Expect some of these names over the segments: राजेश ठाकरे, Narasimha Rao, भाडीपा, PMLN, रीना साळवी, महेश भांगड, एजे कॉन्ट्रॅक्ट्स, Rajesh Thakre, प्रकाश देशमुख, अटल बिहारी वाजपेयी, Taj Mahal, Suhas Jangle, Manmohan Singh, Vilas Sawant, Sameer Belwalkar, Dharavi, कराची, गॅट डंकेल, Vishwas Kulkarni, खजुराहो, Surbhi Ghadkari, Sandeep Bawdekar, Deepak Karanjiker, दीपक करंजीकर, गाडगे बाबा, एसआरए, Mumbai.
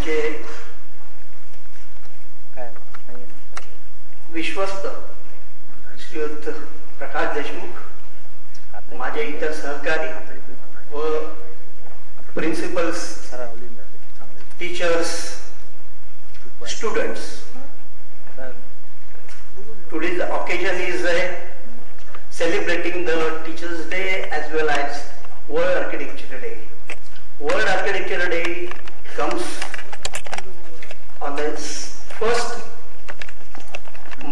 आमचे विश्वस्त श्रीयुत प्रकाश देशमुख, माझे इतर सहकारी व principals, teachers, students, today's occasion is celebrating the Teachers' Day as well as World Architecture Day. World Architecture Day comes on the first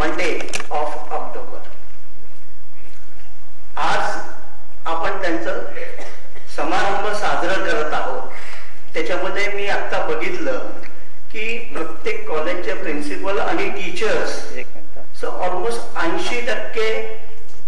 Monday of October. आज आपण त्यांचं समारंभ साजरा करत आहोत. त्याच्यामध्ये मी आता बघितलं की प्रत्येक कॉलेजचे प्रिन्सिपल आणि टीचर्स सो ऑलमोस्ट 80%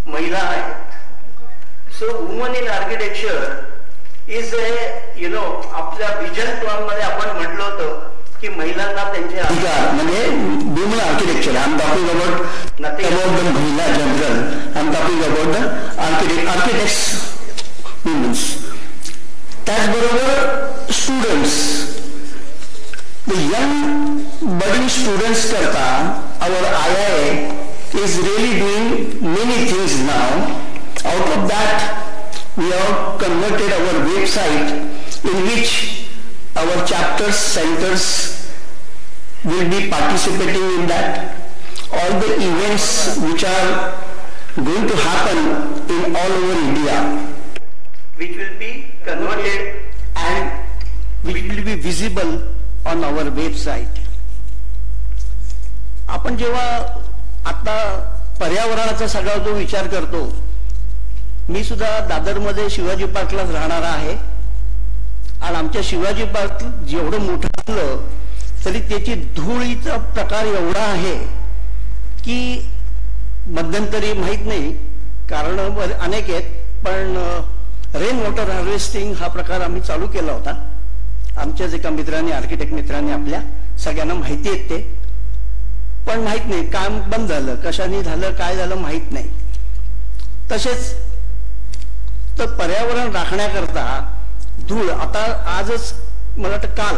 महिला आहेत. So woman in architecture is आपल्या विजन प्लॅन मध्ये आपण म्हटलं होतं की महिलांना त्यांचे अधिकार म्हणजे woman architecture. I am talking about nothing about the महिला general, I am talking about the architects women's. त्याचबरोबर students, the young budding students करता our IIA is really doing many things now. Out of that, we have converted our website in which our chapters, centers will be participating in that. All the events which are going to happen in all over India, which will be converted and which will be visible on our website. आपण जेव्हा आता पर्यावरणाचा सगळा जो विचार करतो, मी सुद्धा दादरमध्ये शिवाजी पार्कलाच राहणारा आहे आणि आमच्या शिवाजी पार्क जेवढं मोठं असलं तरी त्याची धुळीचा प्रकार एवढा आहे की मध्यंतरी माहीत नाही, कारण अनेक आहेत, पण रेन वॉटर हार्वेस्टिंग हा प्रकार आम्ही चालू केला होता. आमच्याच एका मित्राने, आर्किटेक्ट मित्राने, आपल्या सगळ्यांना माहिती आहेत ते, पण माहित नाही काम बंद झालं, कशाने झालं, काय झालं माहित नाही. तसेच तर पर्यावरण राखण्याकरता धूळ आता आजच मला वाटतं काल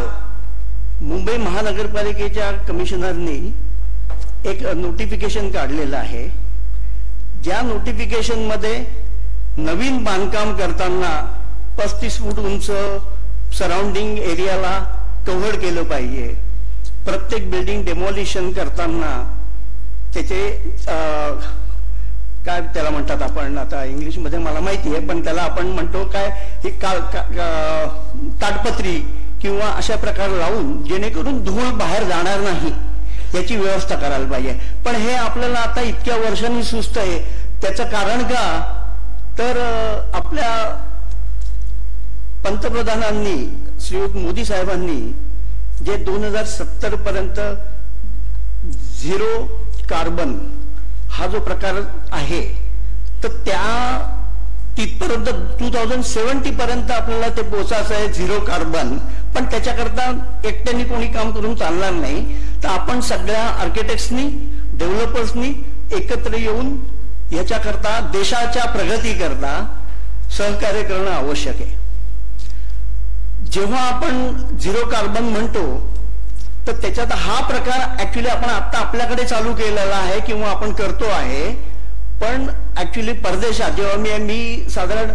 मुंबई महानगरपालिकेच्या कमिशनरनी एक नोटिफिकेशन काढलेलं आहे, ज्या नोटिफिकेशन मध्ये नवीन बांधकाम करताना 35 फूट उंच सराउंडिंग एरियाला कव्हर केलं पाहिजे. प्रत्येक बिल्डिंग डेमॉलिशन करताना त्याचे काय त्याला म्हणतात आपण, आता इंग्लिशमध्ये मला माहिती आहे, पण त्याला आपण म्हणतो काय हे ताडपत्री किंवा अशा प्रकार लावून जेणेकरून धूळ बाहेर जाणार नाही याची व्यवस्था करायला पाहिजे. पण हे आपल्याला आता इतक्या वर्षांनी सुचत आहे. त्याचं कारण का तर आपल्या पंतप्रधानांनी, श्रीयुत मोदी साहेबांनी जे 2070 पर्यंत झिरो कार्बन हा जो प्रकार आहे, तर त्या तिथपर्यंत 2070 पर्यंत आपल्याला ते पोहोचायचं आहे झिरो कार्बन. पण त्याच्याकरता एकट्याने कोणी काम करून चालणार नाही, तर आपण सगळ्या आर्किटेक्ट्सनी, डेव्हलपर्सनी एकत्र येऊन याच्याकरता देशाच्या प्रगतीकरता सहकार्य करणं आवश्यक आहे. जेव्हा आपण झिरो कार्बन म्हणतो तर त्याच्यात हा प्रकार ऍक्च्युली आपण आता आपल्याकडे चालू केलेला आहे किंवा आपण करतो आहे, पण ऍक्च्युली परदेशात जेव्हा मी साधारण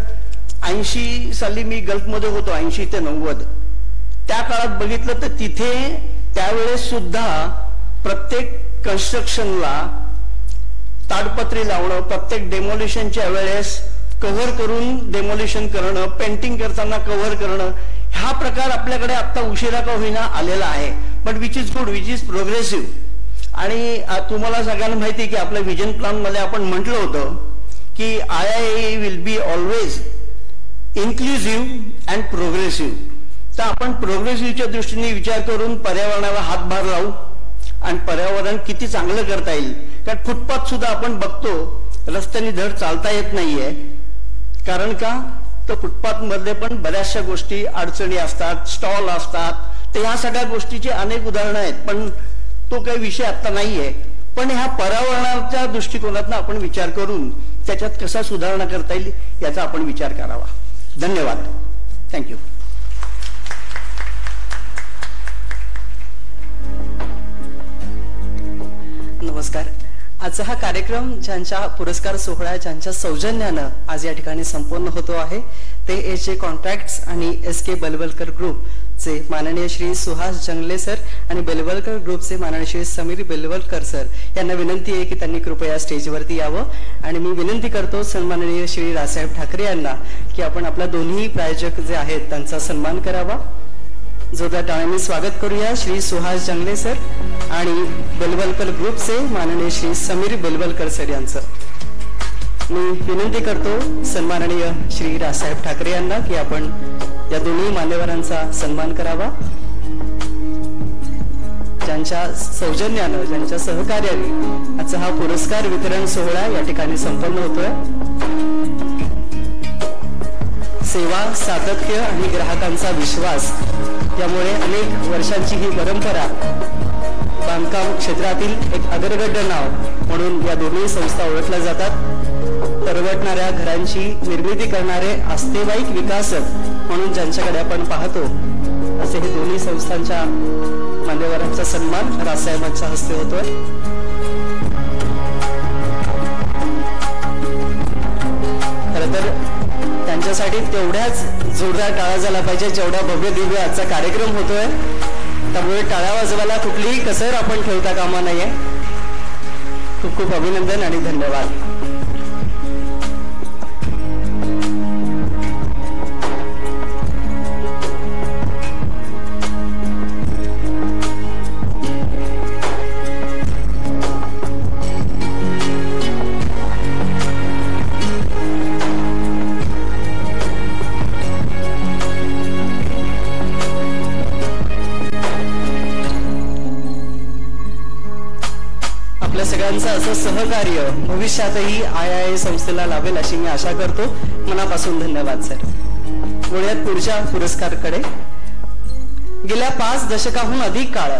80 साली मी गल्फमध्ये होतो, 80 ते 90 त्या काळात बघितलं तर तिथे त्यावेळेस सुद्धा प्रत्येक कन्स्ट्रक्शनला ताडपत्री लावणं, प्रत्येक डेमॉलिशनच्या वेळेस कव्हर करून डेमॉलिशन करणं, पेंटिंग करताना कव्हर करणं, हा प्रकार आपल्याकडे आता उशिरा का होईना आलेला आहे, but which is good, which is progressive. आणि तुम्हाला सगळ्यांना माहिती की आपल्या विजन प्लॅन मध्ये आपण म्हटलं होतं की IIA will be always inclusive and progressive. तर आपण प्रोग्रेसिव्हच्या दृष्टीने विचार करून पर्यावरणाला हातभार लावू आणि पर्यावरण किती चांगलं करता येईल. कारण फुटपाथ सुद्धा आपण बघतो, रस्त्याने धड चालता येत नाहीये. कारण का तर फुटपाथ मध्ये पण बऱ्याचशा गोष्टी अडचणी असतात, स्टॉल असतात, तर ह्या सगळ्या गोष्टीची अनेक उदाहरणं आहेत, पण तो काही विषय आता नाहीये. पण ह्या पर्यावरणाच्या दृष्टिकोनातून आपण विचार करून त्याच्यात कसा सुधारणा करता येईल याचा आपण विचार करावा. धन्यवाद. थँक्यू. आजचा हा कार्यक्रम ज्यांच्या पुरस्कार सोहळा ज्यांच्या सौजन्यानं आज या ठिकाणी संपन्न होतो आहे ते एजे कॉन्ट्रॅक्ट्स आणि एस के बेलवलकर ग्रुप चे माननीय श्री सुहास जंगले सर आणि बेलवलकर ग्रुप चे माननीय श्री समीर बेलवलकर सर यांना विनंती आहे की त्यांनी कृपया स्टेजवरती यावं आणि मी विनंती करतो सन्माननीय श्री राजेश ठाकरे यांना की आपण आपला दोन्ही प्रायोजक जे आहेत त्यांचा सन्मान करावा. जोरदार टाळ्यांनी स्वागत करूया श्री सुहास जंगले सर आणि बेलवलकर ग्रुप से माननीय श्री समीर बेलवलकर सर यांचं. मी विनंती करतो सन्माननीय श्री राजेश ठाकरे यांना की आपण या दोन्ही मान्यवरांचा सन्मान करावा ज्यांच्या सौजन्याने ज्यांच्या सहकार्याने आजचा हा पुरस्कार वितरण सोहळा या ठिकाणी संपन्न होतोय. सेवा सातत्य आणि ग्राहकांचा विश्वास त्यामुळे अनेक वर्षांची ही परंपरा बांधकाम क्षेत्रातील एक अग्रगण्य नाव म्हणून या दोन्ही संस्था ओळखल्या जातात. परवडणाऱ्या घरांची निर्मिती करणारे आस्थेवाईक विकासक म्हणून ज्यांच्याकडे आपण पाहतो असे हे दोन्ही संस्थांच्या मान्यवरांचा सन्मान रासाहेबांच्या हस्ते होतोय. खरं तर त्यांच्यासाठी तेवढ्याच जोरदार टाळा झाला पाहिजे जेवढा भव्य दिव्य आजचा कार्यक्रम होतोय. त्यामुळे टाळ्या वाजवायला कुठलीही कसर आपण ठेवता कामा नाहीये. खूप खूप अभिनंदन आणि धन्यवाद. सगळ्यांचं असं सहकार्य भविष्यातही IIA संस्थेला लाभेल अशी मी आशा करतो. मनापासून धन्यवाद सर. वळूयात पुढच्या पुरस्कारकडे. गेल्या 5 दशकाहून अधिक काळ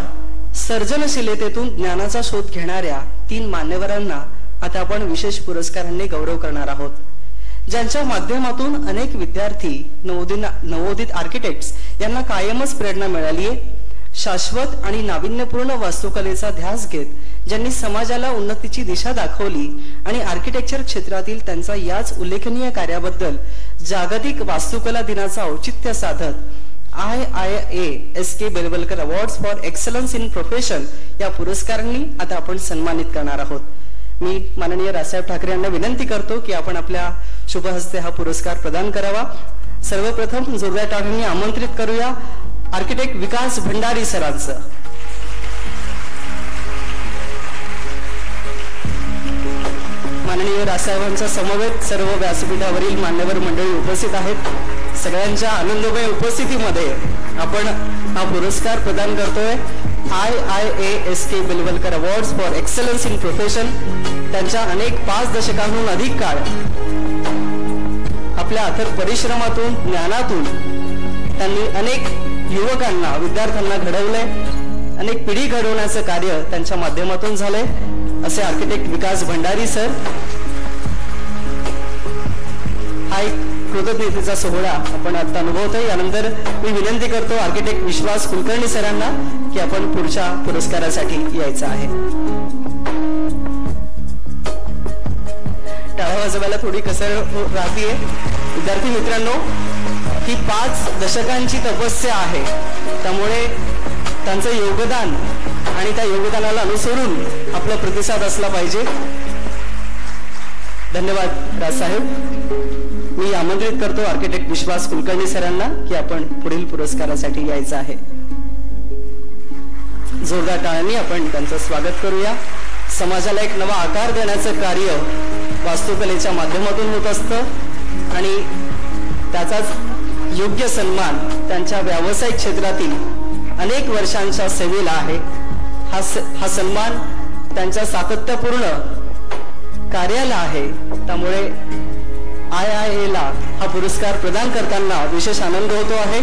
सर्जनशीलतेतून ज्ञानाचा शोध घेणाऱ्या 3 मान्यवरांना आता आपण विशेष पुरस्कारांनी गौरव करणार आहोत ज्यांच्या माध्यमातून अनेक विद्यार्थी नवोदित आर्किटेक्ट्स यांना कायमच प्रेरणा मिळालीये. शाश्वत आणि नाविन्यपूर्ण वास्तुकलेचा ध्यास घेत ज्यांनी समाजाला उन्नतीची दिशा दाखवली आणि आर्किटेक्चर क्षेत्रातील त्यांचा याच उल्लेखनीय कार्याबद्दल जागतिक वास्तुकला दिनाचा औचित्य साधत IIA Belwalkar awards for excellence in profession या पुरस्कारांनी आता आपण सन्मानित करणार आहोत. मी माननीय राजेश ठाकरे यांना विनंती करतो की आपण आपल्या शुभहस्ते हा पुरस्कार प्रदान करावा. सर्वप्रथम जोरदार टाळ्यांनी आमंत्रित करूया आर्किटेक्ट विकास भंडारी सरांचं. माननीय राजसाहेबांच्या समवेत सर्व व्यासपीठावरील मान्यवर मंडळी उपस्थित आहेत. सगळ्यांच्या आनंदमय उपस्थितीमध्ये आपण हा पुरस्कार प्रदान करतोय. IIA Belwalkar awards for excellence in profession. त्यांच्या अनेक 5 दशकांहून अधिक काळ आपल्या अथक परिश्रमातून ज्ञानातून त्यांनी अनेक युवकांना विद्यार्थ्यांना घडवले. अनेक पिढी घडवण्याचं कार्य त्यांच्या माध्यमातून झाले असे आर्किटेक्ट विकास भंडारी सर. हा एक कृतज्ञतेचा सोहळा आपण आता अनुभवतोय. यानंतर मी विनंती करतो आर्किटेक्ट विश्वास कुलकर्णी सरांना की आपण पुढच्या पुरस्कारासाठी यायचं आहे. टाळ्या वाजवायला थोडी कसर राहतीये. विद्यार्थी मित्रांनो ही 5 दशकांची तपस्या आहे त्यामुळे त्यांचं योगदान आणि त्या योगदानाला अनुसरून आपला प्रतिसाद असला पाहिजे. धन्यवाद राजसाहेब. मी आमंत्रित करतो आर्किटेक्ट विश्वास कुलकर्णी सरांना की आपण पुढील पुरस्कारासाठी यायचं आहे. जोरदार टाळ्यांनी आपण त्यांचं स्वागत करूया. समाजाला एक नवा आकार देण्याचं कार्य वास्तुकलेच्या माध्यमातून होत असतं आणि त्याचाच योग्य सन्मान त्यांच्या व्यावसायिक क्षेत्रातील अनेक वर्षांच्या सेवेला आहे. हा सन्मान त्यांच्या सातत्यपूर्ण कार्याला आहे. त्यामुळे IIAला हा पुरस्कार प्रदान करताना विशेष आनंद होतो आहे.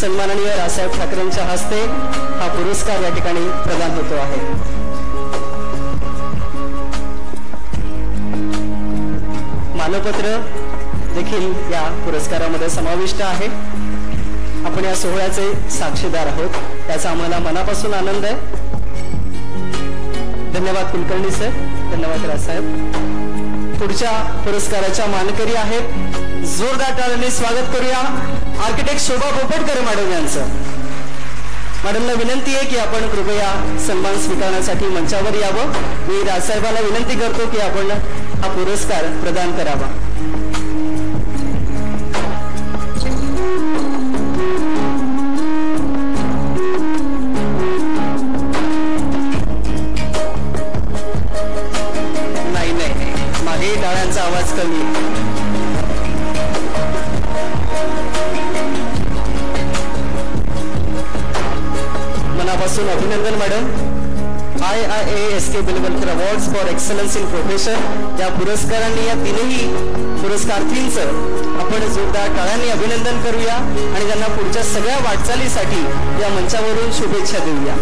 सन्माननीय राजेश ठाकरेंच्या हस्ते हा पुरस्कार या ठिकाणी प्रदान होतो आहे. मानपत्र देखील या पुरस्कारामध्ये समाविष्ट आहे. आपण या सोहळ्याचे साक्षीदार आहोत त्याचा आम्हाला मनापासून आनंद आहे. धन्यवाद कुलकर्णी सर, धन्यवाद राजसाहेब. पुढच्या पुरस्काराचा मानकरी आहेत. जोरदार टाळ्यांनी स्वागत करूया आर्किटेक्ट शोभा पोपटकर मॅडम यांचं. मॅडमला विनंती आहे की आपण कृपया सन्मान स्वीकारण्यासाठी मंचावर यावं. मी राजसाहेबांना विनंती करतो की आपण हा पुरस्कार प्रदान करावा. टाळ्यांचा आवाज कमी. मनापासून अभिनंदन madam. IIA Belwalkar awards for excellence in profession या पुरस्कारांनी या तीनही पुरस्कारार्थींचं आपण जोरदार टाळ्यांनी अभिनंदन करूया आणि त्यांना पुढच्या सगळ्या वाटचालीसाठी या मंचावरून शुभेच्छा देऊया.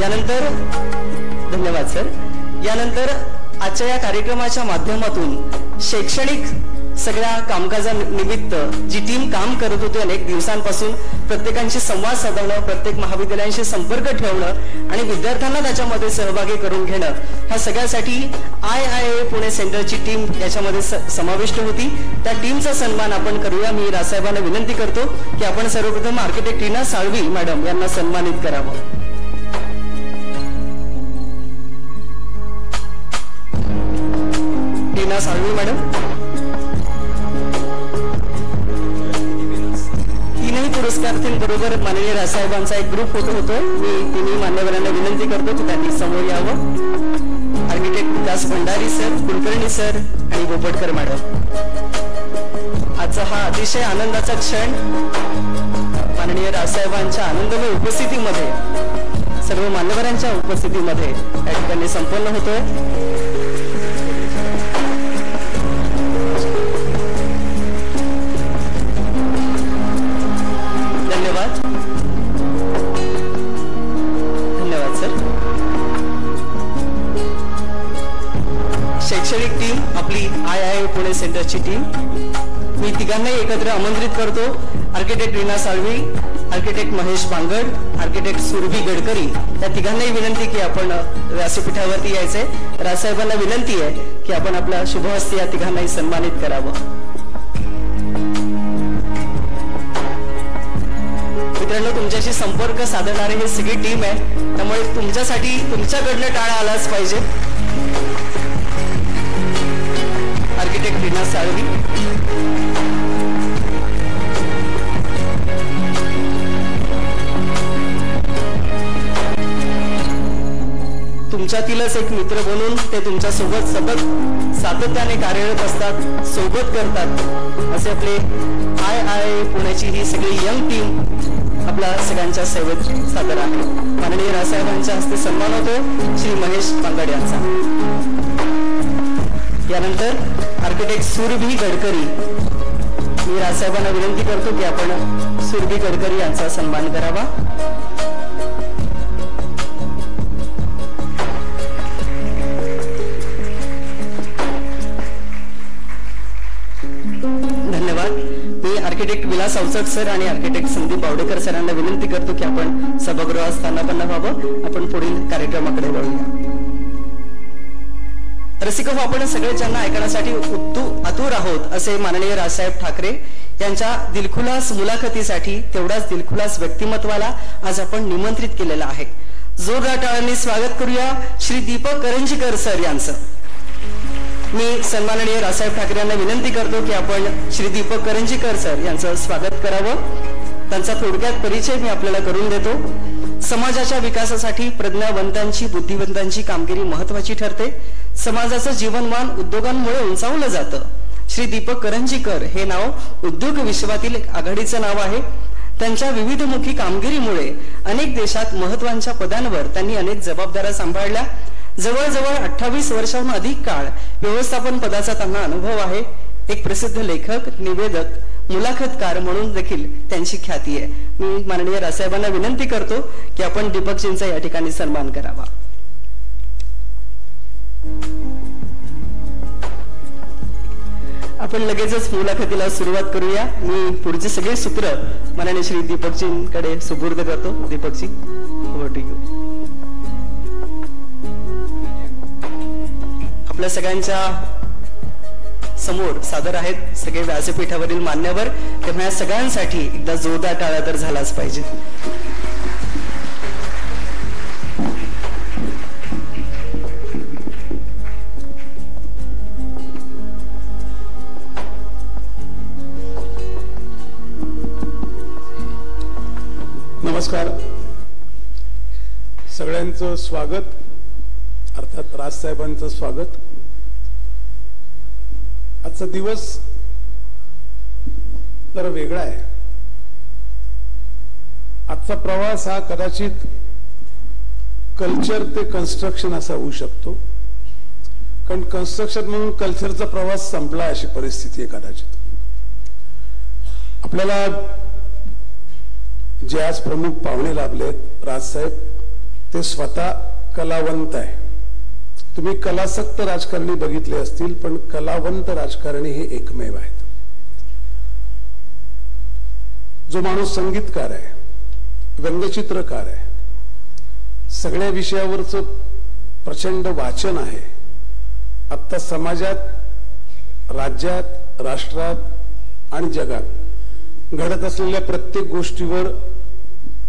यानंतर धन्यवाद सर. यानंतर आजच्या या कार्यक्रमाच्या माध्यमातून शैक्षणिक सगळ्या कामकाजानिमित्त जी टीम काम करत होती अनेक दिवसांपासून, प्रत्येकांशी संवाद साधणं, प्रत्येक महाविद्यालयांशी संपर्क ठेवणं आणि विद्यार्थ्यांना त्याच्यामध्ये सहभागी करून घेणं, ह्या सगळ्यासाठी IIA पुणे सेंटरची टीम याच्यामध्ये समाविष्ट होती. त्या टीमचा सन्मान आपण करूया. मी राजसाहेबांना विनंती करतो की आपण सर्वप्रथम आर्किटेक्ट रीना साळवी मॅडम यांना सन्मानित करावं. रीना साळवी मॅडम तीनही पुरस्कारार्थींबरोबर माननीय राजसाहेबांचा एक ग्रुप फोटो होतो. मी तिन्ही मान्यवरांना विनंती करतो की त्यांनी समोर यावं. Architect Vikas Bhandari sir, Kulkarni sir आणि बोपटकर मॅडम. आजचा हा अतिशय आनंदाचा क्षण माननीय राजसाहेबांच्या आनंदमय उपस्थितीमध्ये, सर्व मान्यवरांच्या उपस्थितीमध्ये या ठिकाणी संपन्न होतोय. शैक्षणिक टीम आपली IIA पुणे सेंटरची टीम, मी तिघांनाही एकत्र आमंत्रित करतो. Architect रीना साळवी, architect महेश भांगड, architect Surabhi Gadkari या तिघांनाही विनंती की आपण व्यासपीठावरती यायचंय. राजसाहेबांना विनंती आहे की आपण आपला शुभहस्ते या तिघांनाही सन्मानित करावं. मित्रांनो, तुमच्याशी संपर्क साधणारे हे सगळी टीम आहे, त्यामुळे तुमच्यासाठी तुमच्याकडनं टाळा आलाच पाहिजे. आर्किटेक्ट रीना साळवी, तुमच्यातीलच एक मित्र बनून ते तुमच्यासोबत सतत सातत्याने कार्यरत असतात, सोबत करतात, असे आपले IIA पुण्याची ही सगळी यंग टीम आपला सगळ्यांच्या सेवेत सादर आहे. माननीय राजसाहेबांच्या हस्ते सन्मान होतो श्री महेश भांगड यांचा. यानंतर आर्किटेक्ट सुरभी गडकरी, मी राजसाहेबांना विनंती करतो की आपण सुरभी गडकरी यांचा सन्मान करावा. आर्किटेक्ट विलास सावंत सर आणि आर्किटेक्ट संदीप बावडेकर सरांना विनंती करतो की आपण सभागृहात स्थानापन्न व्हावं. आपण पुढील कार्यक्रमाकडे वळूया. रसिक हो, आपण सगळ्यांना ऐकण्यासाठी आतुर आहोत असे माननीय राजसाहेब ठाकरे यांच्या दिलखुलास मुलाखतीसाठी तेवढाच दिलखुलास व्यक्तिमत्वाला आज आपण निमंत्रित केलेला आहे. जोरदार टाळ्यांनी स्वागत करूया श्री दीपक करंजीकर सर यांचं. मी सन्माननीय राजसाहेब ठाकरे यांना विनंती करतो की आपण श्री दीपक करंजीकर सर यांचं स्वागत करावं. त्यांचा थोडक्यात परिचय मी आपल्याला करून देतो. समाजाच्या विकासासाठी प्रज्ञावंतांची, बुद्धिवंतांची कामगिरी महत्वाची ठरते. समाजाचं जीवनमान उद्योगांमुळे उंचावलं जातं. श्री दीपक करंजीकर हे नाव उद्योग विश्वातील एक आघाडीचं नाव आहे. त्यांच्या विविधमुखी कामगिरीमुळे अनेक देशात महत्वाच्या पदांवर त्यांनी अनेक जबाबदाऱ्या सांभाळल्या. जवळजवळ 28 वर्षांहून अधिक काळ व्यवस्थापन पदाचा त्यांना अनुभव आहे. एक प्रसिद्ध लेखक, निवेदक, मुलाखतकार म्हणून देखील त्यांची ख्याती आहे. मी माननीय राजसाहेबांना विनंती करतो की आपण दीपकजींचा या ठिकाणी सन्मान करावा. आपण लगेचच मुलाखतीला सुरुवात करूया. मी पुढचे सगळे सूत्र माननीय श्री दीपकजींकडे सुपूर्द करतो. Deepakji over to you. आपल्या सगळ्यांच्या समोर सादर आहेत सगळे व्यासपीठावरील मान्यवर, तेव्हा या सगळ्यांसाठी एकदा जोरदार टाळा तर झालाच पाहिजे. नमस्कार, सगळ्यांचं स्वागत, अर्थात राजसाहेबांचं स्वागत. आजचा दिवस तर वेगळा आहे. आजचा प्रवास हा कदाचित कल्चर ते कन्स्ट्रक्शन असा होऊ शकतो, कारण कन्स्ट्रक्शन म्हणून कल्चरचा प्रवास संपला अशी परिस्थिती आहे कदाचित. आपल्याला जे आज प्रमुख पाहुणे लाभले राजसाहेब, ते स्वतः कलावंत आहे. तुम्ही कलासक्त राजकारणी बघितले असतील, पण कलावंत राजकारणी हे एकमेव आहेत. जो माणूस संगीतकार आहे, व्यंगचित्रकार आहे, सगळ्या विषयावरचं प्रचंड वाचन आहे, आत्ता समाजात, राज्यात, राष्ट्रात आणि जगात घडत असलेल्या प्रत्येक गोष्टीवर,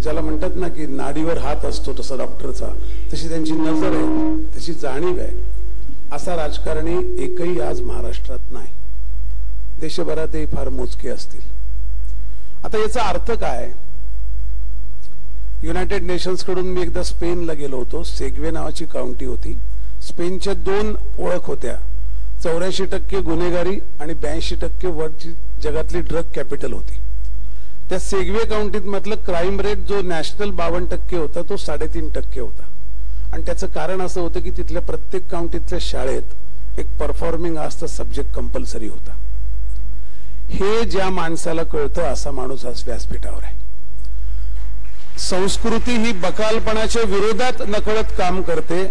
ज्याला म्हणतात ना की नाडीवर हात असतो तसा डॉक्टरचा, तशी त्यांची नजर आहे, तशी जाणीव आहे. असा राजकारणी एकही आज महाराष्ट्रात नाही, देशभरातही फार मोजके असतील. आता याचा अर्थ काय? युनायटेड नेशन्स कडून मी एकदा स्पेनला गेलो होतो. सेग्वे नावाची काउंटी होती. स्पेनच्या दोन ओळख होत्या, 84% गुन्हेगारी आणि 82% वर्ल्डची जगातली ड्रग कॅपिटल होती. त्या सेग्वे काउंटीत मधलं क्राईम रेट जो नॅशनल 52% होता तो 3.5% होता. आणि त्याचं कारण असं होतं की तिथल्या प्रत्येक काउंटीतल्या शाळेत एक परफॉर्मिंग आर्ट्सचा सब्जेक्ट कंपल्सरी होता. हे ज्या माणसाला कळतं असा माणूस आज व्यासपीठावर आहे. संस्कृती ही बकालपणाच्या विरोधात नकळत काम करते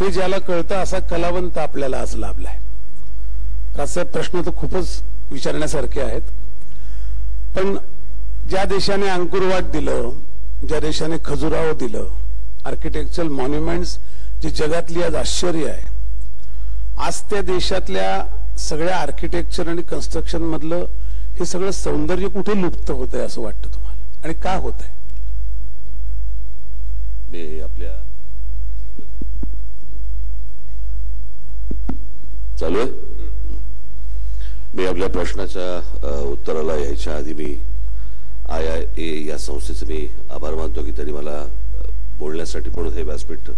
हे ज्याला कळतं असा कलावंत आपल्याला आज लाभलाय. राजसाहेब, प्रश्न तर खूपच विचारण्यासारखे आहेत, पण ज्या देशाने अंकुरवाट दिलं, ज्या देशाने खजुराहो दिलं, आर्किटेक्चरल मॉन्युमेंट्स जी जगातली आज आश्चर्य आहे, आज त्या देशातल्या सगळ्या आर्किटेक्चर आणि कन्स्ट्रक्शन मधलं हे सगळं सौंदर्य कुठे लुप्त होत आहे असं वाटतं तुम्हाला, आणि का होत आहे? मी आपल्या चालू आहे. मी आपल्या प्रश्नाच्या उत्तराला यायच्या आधी मी IIA या संस्थेचे मी आभार मानतो की त्यांनी मला बोलण्यासाठी म्हणून हे व्यासपीठ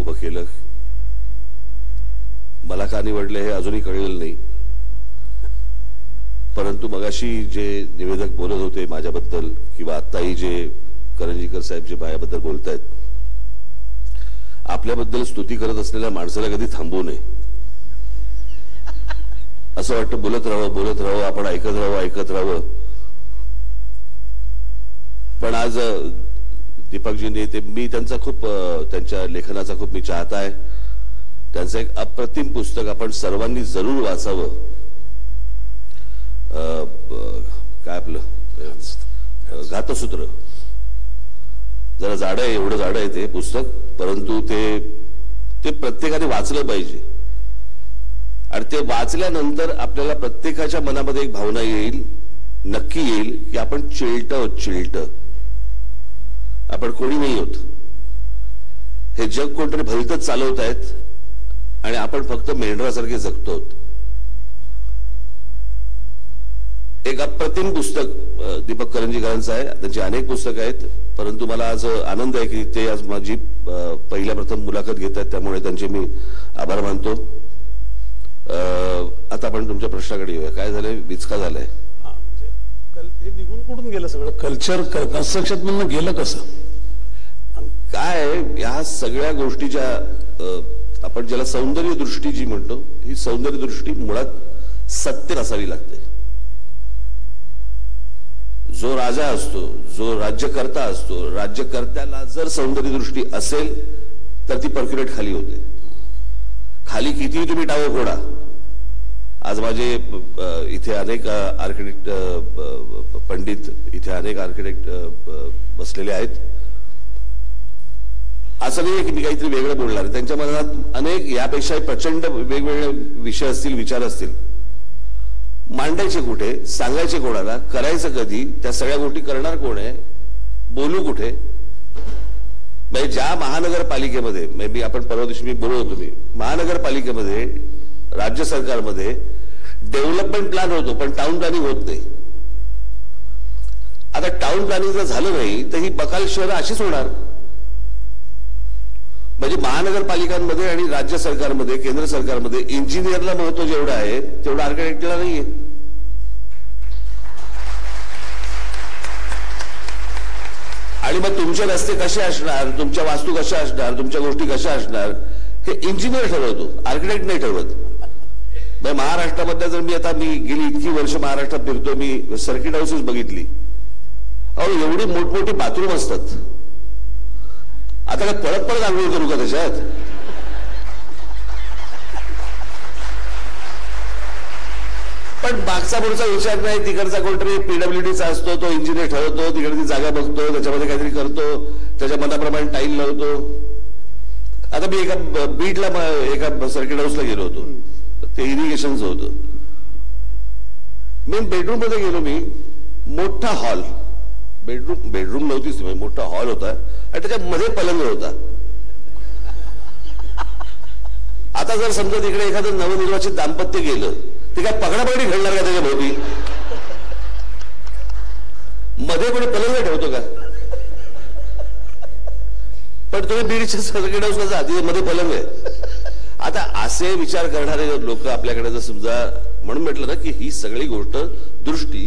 उभं केलं. मला का निवडलं हे अजूनही कळलेलं नाही, परंतु मगाशी जे निवेदक बोलत होते माझ्याबद्दल किंवा आत्ताही जे करंजीकर साहेब जे माझ्याबद्दल बोलत आहेत, आपल्याबद्दल स्तुती करत असलेल्या माणसाला कधी थांबवू नये असं वाटतं. बोलत राहावं, आपण ऐकत राहावं. पण आज दीपकजींनी ते, मी त्यांचा खूप, त्यांच्या लेखनाचा खूप मी चाहता आहे. त्यांचं एक अप्रतिम पुस्तक आपण सर्वांनी जरूर वाचावं. काय आपलं घातसूत्र, जरा जाड आहे, एवढं जाड आहे ते पुस्तक, परंतु ते प्रत्येकाने वाचलं पाहिजे. आणि ते वाचल्यानंतर आपल्याला प्रत्येकाच्या मनामध्ये एक भावना येईल, नक्की येईल की आपण चिलट, आपण कोणी नाही होत. हे जग कोणतरी भलतच चालवत आहेत आणि आपण फक्त मेंढरासारखे जगतो. एक अप्रतिम पुस्तक दीपक करंजीकरांचं आहे. त्यांची अनेक पुस्तकं आहेत, परंतु मला आज आनंद आहे की ते आज माझी प्रथम मुलाखत घेत आहेत, त्यामुळे त्यांचे मी आभार मानतो. आता आपण तुमच्या प्रश्नाकडे येऊया. काय झालंय? विचका झालाय. हे निघून कुठून गेलं सगळं? कल्चर कन्स्ट्रक्शन म्हणून गेलं कसं? काय या सगळ्या गोष्टी ज्या आपण ज्याला सौंदर्य दृष्टी जी म्हणतो, ही सौंदर्य दृष्टी मुळात सत्य असावी लागते. जो राजा असतो, जो राज्यकर्ता असतो, राज्यकर्त्याला जर सौंदर्य दृष्टी असेल तर ती पर्क्युलेट खाली होते. खाली कितीही तुम्ही डावं फोडा, आज माझे इथे अनेक आर्किटेक्ट पंडित इथे अनेक आर्किटेक्ट बसलेले आहेत. असं नाही की मी काहीतरी वेगळं बोलणार, त्यांच्या मनात अनेक यापेक्षा प्रचंड वेगवेगळे विषय असतील, विचार असतील. मांडायचे कुठे, सांगायचे कोणाला, करायचं कधी, त्या सगळ्या गोष्टी करणार कोण आहे, बोलू कुठे. म्हणजे ज्या महानगरपालिकेमध्ये मे बी आपण परवा दिवशी मी बोललो होतो, मी महानगरपालिकेमध्ये राज्य सरकार मध्ये डेव्हलपमेंट प्लॅन होतो पण टाउन प्लॅनिंग होत नाही. आता टाउन प्लॅनिंग जर झालं नाही तर ही बकाल शहर अशीच होणार. म्हणजे महानगरपालिकांमध्ये आणि राज्य सरकारमध्ये, केंद्र सरकारमध्ये इंजिनियरला महत्व जेवढं आहे तेवढं आर्किटेक्टला नाहीये. आणि मग तुमचे रस्ते कसे असणार, तुमच्या वास्तू कशा असणार, तुमच्या गोष्टी कशा असणार हे इंजिनियर ठरवतो, आर्किटेक्ट नाही ठरवत. महाराष्ट्रामध्ये जर मी आता गेली इतकी वर्ष महाराष्ट्रात फिरतो, मी सर्किट हाऊसेस बघितली, अहो एवढी मोठमोठी बाथरूम असतात. आता काय परत परत आंघोळ करू का त्याच्यात? पण मागचा पुढचा विचार नाही. तिकडचा कोणतरी पीडब्ल्यूडीचा असतो, तो इंजिनियर ठरवतो, तिकडची जागा बघतो, त्याच्यामध्ये काहीतरी करतो, त्याच्या मनाप्रमाणे टाईल लावतो. आता मी एका बीडला एका सर्किट हाऊसला गेलो होतो, ते इरिगेशनच होतं. मेन बेडरूम मध्ये गेलो मी, मोठा हॉल, बेडरूम नव्हतीच, मोठा हॉल होता आणि त्याच्यामध्ये पलंग होता. आता जर समजा तिकडे एखादं नवनिर्वाचित दाम्पत्य गेलं, ते काय पकडापकडी खेळणार का त्याच्या भोवती? मध्ये कोणी पलंग ठेवतो का? पण तुम्ही बीडच्या सर्किट हाऊसला जा, तिथे मध्ये पलंग आहे. आता असे विचार करणारे लोक आपल्याकडे जर समजा, म्हणून म्हटलं ना की ही सगळी गोष्ट दृष्टी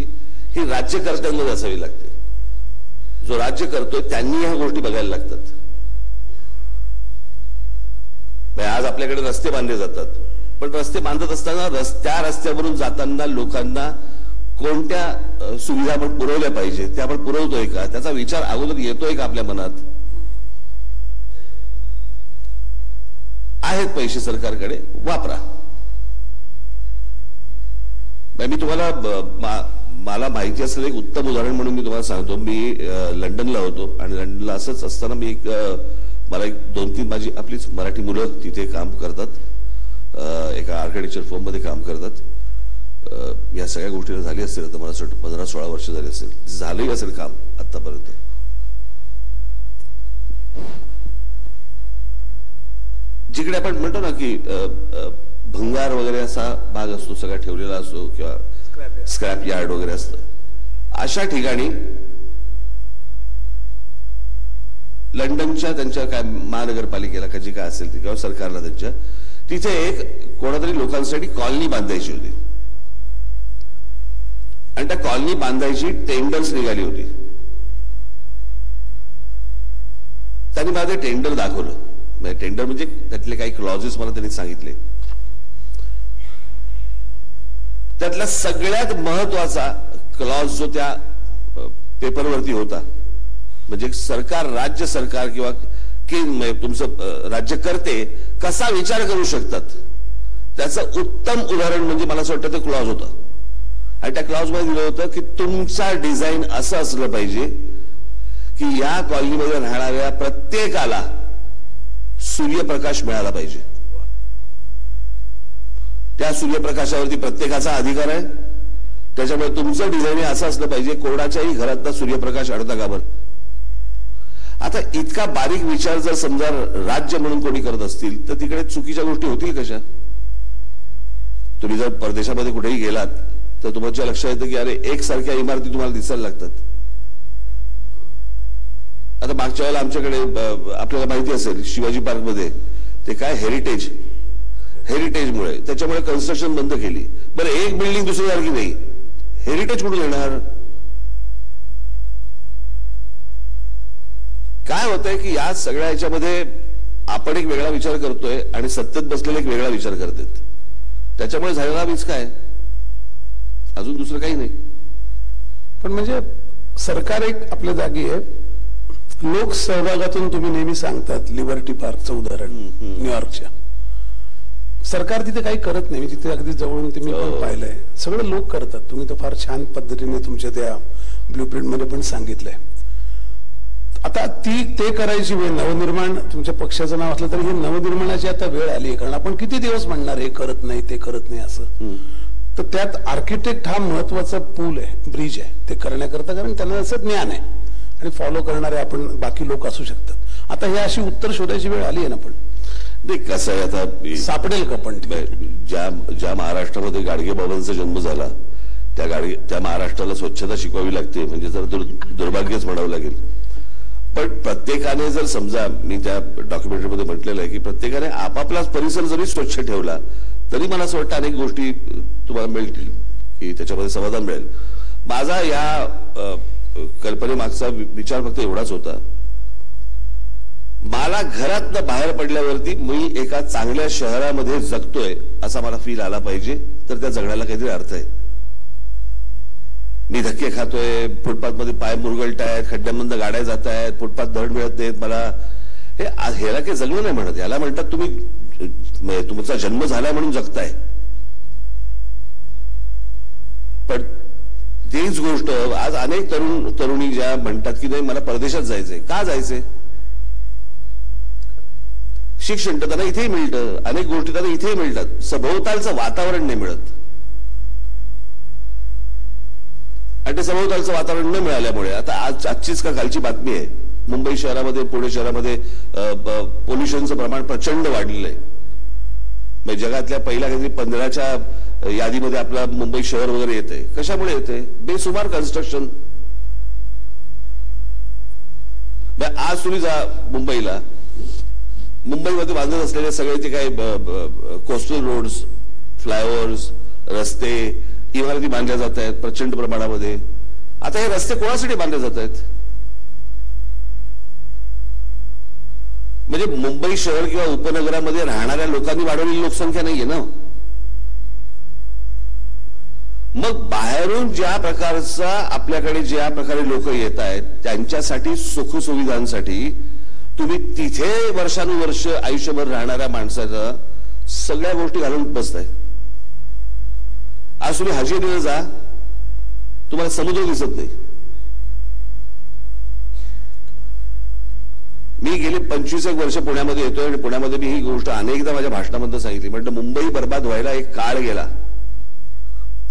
ही राज्यकर्त्यांना असावी लागते. जो राज्य करतोय त्यांनी ह्या गोष्टी बघायला लागतात. आज आपल्याकडे रस्ते बांधले जातात, पण रस्ते बांधत असताना त्या रस्त्यावरून जाताना लोकांना कोणत्या सुविधा आपण पुरवल्या पाहिजे, त्या आपण पुरवतोय का, त्याचा विचार अगोदर येतोय का आपल्या मनात? आहेत पैसे सरकारकडे, वापरा. मी तुम्हाला मला माहिती असलेलं एक उत्तम उदाहरण म्हणून मी तुम्हाला सांगतो. मी लंडनला होतो आणि लंडनला असंच असताना मी मला एक दोन तीन माझी आपलीच मराठी मुलं तिथे काम करतात, एका आर्किटेक्चर फॉर्ममध्ये काम करतात. या सगळ्या गोष्टीला झाली असेल तर मला 15-16 वर्ष झाली असेल, झालंही असेल काम आतापर्यंत. जिकडे आपण म्हणतो ना की भंगार वगैरे असा भाग असतो, सगळा ठेवलेला असतो, किंवा स्क्रॅप यार्ड वगैरे असतं, अशा ठिकाणी लंडनच्या त्यांच्या काय महानगरपालिकेला का जी काय असेल ती किंवा सरकारला त्यांच्या, तिथे एक कोणातरी लोकांसाठी कॉलनी बांधायची होती आणि त्या कॉलनी बांधायची टेंडर्स निघाली होती. त्यांनी मला ते टेंडर दाखवलं. टेंडर म्हणजे त्यातले काही क्लॉजेस मला त्यांनी सांगितले. त्यातला सगळ्यात महत्वाचा क्लॉज जो त्या पेपरवरती होता, म्हणजे सरकार, राज्य सरकार किंवा तुमचं राज्यकर्ते कसा विचार करू शकतात त्याचं उत्तम उदाहरण म्हणजे मला असं वाटतं ते क्लॉज होतं. आणि त्या क्लॉज मध्ये दिलं होतं की तुमचा डिझाईन असं असलं पाहिजे की या कॉलनीमध्ये राहणाऱ्या प्रत्येकाला सूर्यप्रकाश मिळाला पाहिजे, त्या सूर्यप्रकाशावरती प्रत्येकाचा अधिकार आहे. त्याच्यामुळे तुमचं डिझाईन असं असलं पाहिजे, कोणाच्याही घरातला सूर्यप्रकाश अडता काबर. आता इतका बारीक विचार जर समजा राज्य म्हणून कोणी करत असतील तर तिकडे चुकीच्या गोष्टी होतील कशा? तुम्ही जर परदेशामध्ये कुठेही गेलात तर तुमच्या लक्षात येतं की अरे एकसारख्या इमारती तुम्हाला दिसायला लागतात. आता मागच्या वेळेला आमच्याकडे आपल्याला माहिती असेल शिवाजी पार्क मध्ये ते काय हेरिटेजमुळे त्याच्यामुळे कन्स्ट्रक्शन बंद केली. बरं, एक बिल्डिंग दुसऱ्यासारखी नाही, हेरिटेज कुठून येणार? काय होतंय की या सगळ्या याच्यामध्ये आपण एक वेगळा विचार करतोय आणि सत्तेत बसलेले एक वेगळा विचार करतात. त्याच्यामुळे झालेला बीज काय, अजून दुसरं काही नाही. पण म्हणजे सरकार एक आपल्या जागी आहे, लोक सहभागातून. तुम्ही नेहमी सांगतात लिबर्टी पार्कचं उदाहरण न्यूयॉर्कच्या, सरकार तिथे काही करत नाही, जिथे अगदी जवळून ते मी पण पाहिलंय, सगळे लोक करतात. तुम्ही तर फार छान पद्धतीने तुमच्या त्या ब्लूप्रिंट मध्ये पण सांगितलंय. आता ती ते करायची वेळ, नवनिर्माण तुमच्या पक्षाचं नाव असलं तरी हे नवनिर्माणाची आता वेळ आली आहे. कारण आपण किती दिवस म्हणणार हे करत नाही ते करत नाही असं. तर त्यात आर्किटेक्ट हा महत्वाचा पूल आहे, ब्रिज आहे ते करण्याकरता, कारण त्यांना असं ज्ञान आहे आणि फॉलो करणारे आपण बाकी लोक असू शकतात. आता हे अशी उत्तर शोधायची वेळ आली आहे ना. पण नाही कसं आहे आता सापडेल का? पण ज्या ज्या महाराष्ट्रामध्ये गाडगे बाबांचा जन्म झाला त्या महाराष्ट्राला स्वच्छता शिकवावी लागते, म्हणजे जर दुर्भाग्यच म्हणावं लागेल. पण प्रत्येकाने जर समजा, मी त्या डॉक्युमेंटरीमध्ये म्हटलेलं आहे की प्रत्येकाने आपापलाच परिसर जरी स्वच्छ ठेवला तरी मला असं वाटतं अनेक गोष्टी तुम्हाला मिळतील की त्याच्यामध्ये समाधान मिळेल. माझा या कल्पनेमागचा विचार फक्त एवढाच होता, मला घरातनं बाहेर पडल्यावरती मी एका चांगल्या शहरामध्ये जगतोय असा मला फील आला पाहिजे, तर त्या जगण्याला काहीतरी अर्थ आहे. मी धक्के खातोय, फुटपाथमध्ये पाय मुरगळतायत, खड्ड्यांमधून गाड्या जात आहेत, फुटपाथ धड मिळत नाहीत मला, ह्याला काही जगणं नाही म्हणत. याला म्हणतात तुम्ही तुमचा जन्म झालाय म्हणून जगताय. पण तीच गोष्ट आज अनेक तरुण तरुणी ज्या म्हणतात की नाही मला परदेशात जायचंय, का जायचंय? शिक्षण तर त्यांना इथेही मिळतं, अनेक गोष्टी त्यांना इथेही मिळतात, सभोवतालचं वातावरण नाही मिळत. आणि ते सभोवतालचं वातावरण न मिळाल्यामुळे आता आजचीच का कालची बातमी आहे, मुंबई शहरामध्ये पुणे शहरामध्ये पोल्युशनचं प्रमाण प्रचंड वाढलेलं आहे. म्हणजे जगातल्या पहिल्या काहीतरी 15च्या यादीमध्ये आपला मुंबई शहर वगैरे येते. कशामुळे येते? बेसुमार कन्स्ट्रक्शन. आज तुम्ही जा मुंबईला, मुंबईमध्ये बांधत असलेले सगळे ते काही कोस्टल रोड्स, फ्लायओव्हर्स, रस्ते, इमारती बांधल्या जात आहेत प्रचंड प्रमाणामध्ये. आता हे रस्ते कोणासाठी बांधले जात आहेत? म्हणजे मुंबई शहर किंवा उपनगरामध्ये राहणाऱ्या लोकांनी वाढवलेली लोकसंख्या नाहीये ना. मग बाहेरून ज्या प्रकारचा आपल्याकडे ज्या प्रकारे लोक येत आहेत त्यांच्यासाठी सुखसुविधांसाठी तुम्ही तिथे वर्षानुवर्ष आयुष्यभर राहणाऱ्या माणसाला सगळ्या गोष्टी घालून बसताय. आज तुम्ही हजेरीवर जा, तुम्हाला समुद्र दिसत नाही. मी गेले 25 वर्ष पुण्यामध्ये येतोय आणि पुण्यामध्ये मी ही गोष्ट अनेकदा माझ्या भाषणामध्ये सांगितली. म्हणजे मुंबई बर्बाद व्हायला एक काळ गेला,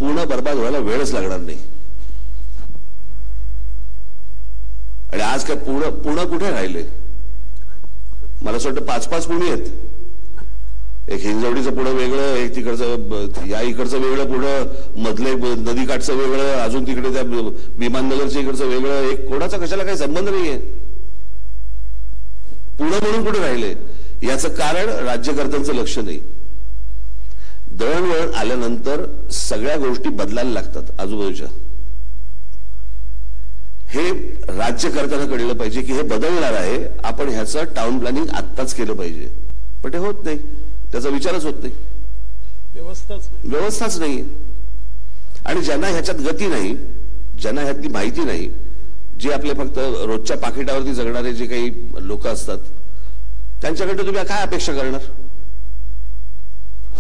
पूर्ण बर्बाद व्हायला वेळच लागणार नाही. आणि आज काय पुणे पुणे कुठे राहिले? मला असं वाटतं 5-5 पुणे आहेत. एक हिंजवडीचं पुढं वेगळं, एक तिकडचं या इकडचं वेगळं, पुढं मधले नदीकाठचं वेगळं, अजून तिकडे त्या विमाननगरच्या इकडचं वेगळं. एक कोणाचा कशाला काही संबंध नाहीये. पुढं म्हणून कुठे राहिले? याचं कारण राज्यकर्त्यांचं लक्ष नाही. दळणवळण आल्यानंतर सगळ्या गोष्टी बदलायला लागतात आजूबाजूच्या. हे राज्यकर्त्यांना कळलं पाहिजे की हे बदलणार आहे, आपण ह्याचं टाउन प्लॅनिंग आत्ताच केलं पाहिजे. पण ते होत नाही, त्याचा विचारच होत नाही, व्यवस्थाच नाही. आणि ज्यांना ह्याच्यात गती नाही, ज्यांना ह्यातली माहिती नाही, जे आपले फक्त रोजच्या पाकिटावरती जगणारे जे काही लोक असतात त्यांच्याकडे तुम्ही काय अपेक्षा करणार?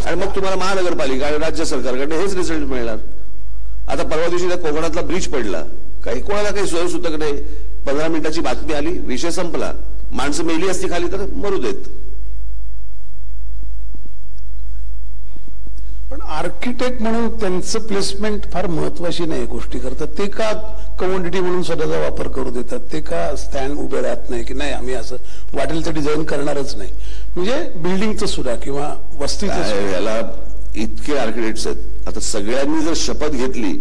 आणि मग तुम्हाला महानगरपालिका आणि राज्य सरकारकडे हेच रिझल्ट मिळणार. आता परवा दिवशी त्या कोकणातला ब्रिज पडला, काही कोणाला काही सोय सुतक नाही, 15 मिनिटाची बातमी आली, विषय संपला. माणसं मेली असती खाली तर मरू देत. पण आर्किटेक्ट म्हणून त्यांचं प्लेसमेंट फार महत्वाची नाही गोष्टी करतात. ते का कमोडिटी म्हणून स्वतःचा वापर करू देतात? ते का स्टँड उभे राहत नाही की नाही आम्ही असं वाटेल तर डिझाईन करणारच नाही? म्हणजे बिल्डिंगचं सुद्धा किंवा वस्तीचं, याला इतके आर्किटेक्ट्स आहेत. आता सगळ्यांनी जर शपथ घेतली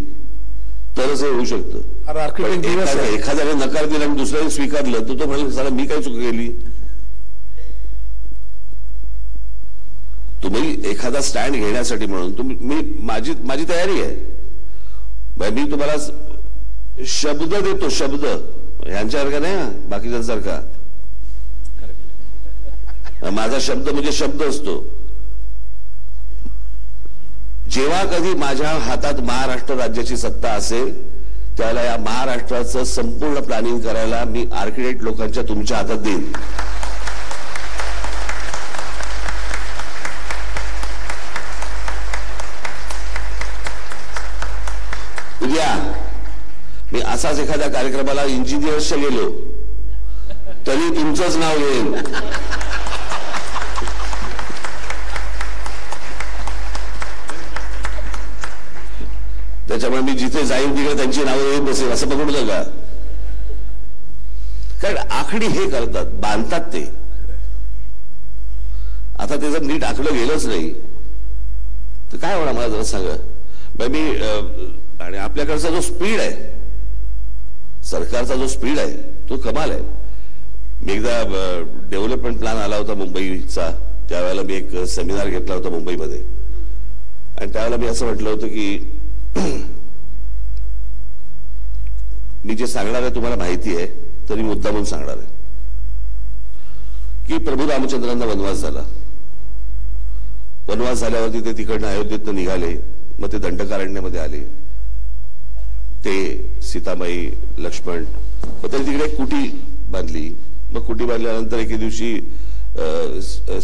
तरच हे होऊ शकतं. आर्किटेक्ट एखाद्याने नकार दिला आणि दुसऱ्याने स्वीकारलं तर तो म्हणेल साला मी काय चूक केली. तुम्ही एखादा स्टँड घेण्यासाठी म्हणून तुम्ही, माझी तयारी आहे. मी तुम्हाला शब्द देतो, शब्द यांच्यासारखा नाही हा बाकीच्यासारखा. माझा शब्द म्हणजे शब्द असतो. जेव्हा कधी माझ्या हातात महाराष्ट्र राज्याची सत्ता असेल त्याला या महाराष्ट्राचं संपूर्ण प्लॅनिंग करायला मी आर्किटेक्ट लोकांच्या तुमच्या हातात देईन. उद्या मी असाच एखाद्या कार्यक्रमाला इंजिनियर्सच्या गेलो तरी तुमचंच नाव येईल. त्याच्यामुळे मी जिथे जाईल तिकडे त्यांची नावं येऊन बसेल असं पकडलं का? कारण आखडी हे करतात, बांधतात ते. आता ते जर नीट आखलं गेलंच नाही तर काय होणार मला जरा सांगा. मी आणि आपल्याकडचा जो स्पीड आहे, सरकारचा जो स्पीड आहे तो कमाल आहे. मी एकदा डेव्हलपमेंट प्लॅन आला होता मुंबईचा, त्यावेळेला मी एक सेमिनार घेतला होता मुंबईमध्ये आणि त्यावेळेला मी असं म्हटलं होतं की मी जे सांगणार आहे तुम्हाला माहिती आहे तरी मुद्दा म्हणून सांगणार आहे की प्रभू रामचंद्रांना वनवास झाला. वनवास झाल्यावरती ते तिकडनं अयोध्येतनं निघाले, मग ते दंडकारण्यामध्ये आले, ते सीतामाई लक्ष्मण, मग त्यांनी तिकडे कुटी बांधली. मग कुटी बांधल्यानंतर एके दिवशी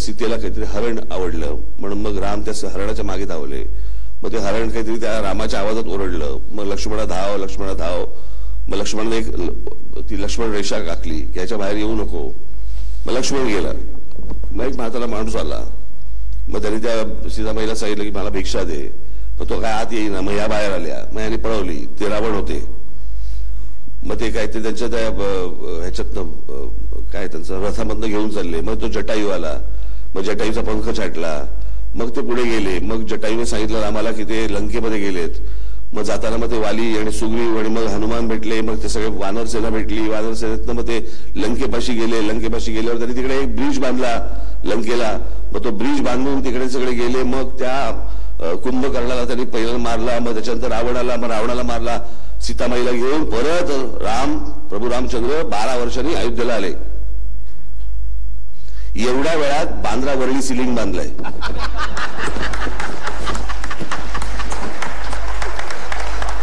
सीतेला काहीतरी हरण आवडलं म्हणून मग राम त्या हरणाच्या मागे धावले. मग ते हरण काहीतरी त्या रामाच्या आवाजात ओरडलं, मग लक्ष्मणा धाव लक्ष्मणा धाव. मग लक्ष्मणाने एक ती लक्ष्मण रेषा काखली की ह्याच्या बाहेर येऊ नको. मग लक्ष्मण गेला, मग एक म्हातारा माणूस आला, मग त्याने त्या सीतामाईला सांगितलं की मला भिक्षा दे. मग तो काय आत येईना, मग या बाहेर आल्या, मग याने पळवली, ते रावण होते. मग ते काय ते त्यांच्या त्या ह्याच्यातनं काय त्यांचं रथामधनं घेऊन चालले. मग तो जटायू आला, मग जटायूचा पंख छाटला, मग ते पुढे गेले. मग जटायूने सांगितलं रामाला की ते लंकेमध्ये गेलेत. मग जाताना मग ते वाली आणि सुग्रीव आणि मग हनुमान भेटले, मग ते सगळे वानर सेना भेटली. वानर सेनेतनं मग ते लंकेपाशी गेले. लंकेपाशी गेल्यावर त्यांनी तिकडे एक ब्रिज बांधला लंकेला. मग तो ब्रिज बांधून तिकडे सगळे गेले. मग त्या कुंभकर्णाला त्यांनी पहिला मारला, मग त्याच्यानंतर रावणाला, मग रावणाला मारला. सीतामाईला घेऊन परत राम प्रभू रामचंद्र 12 वर्षांनी अयोध्येला आले. एवढ्या वेळात बांद्रा वरळी सिलिंग बांधलंय.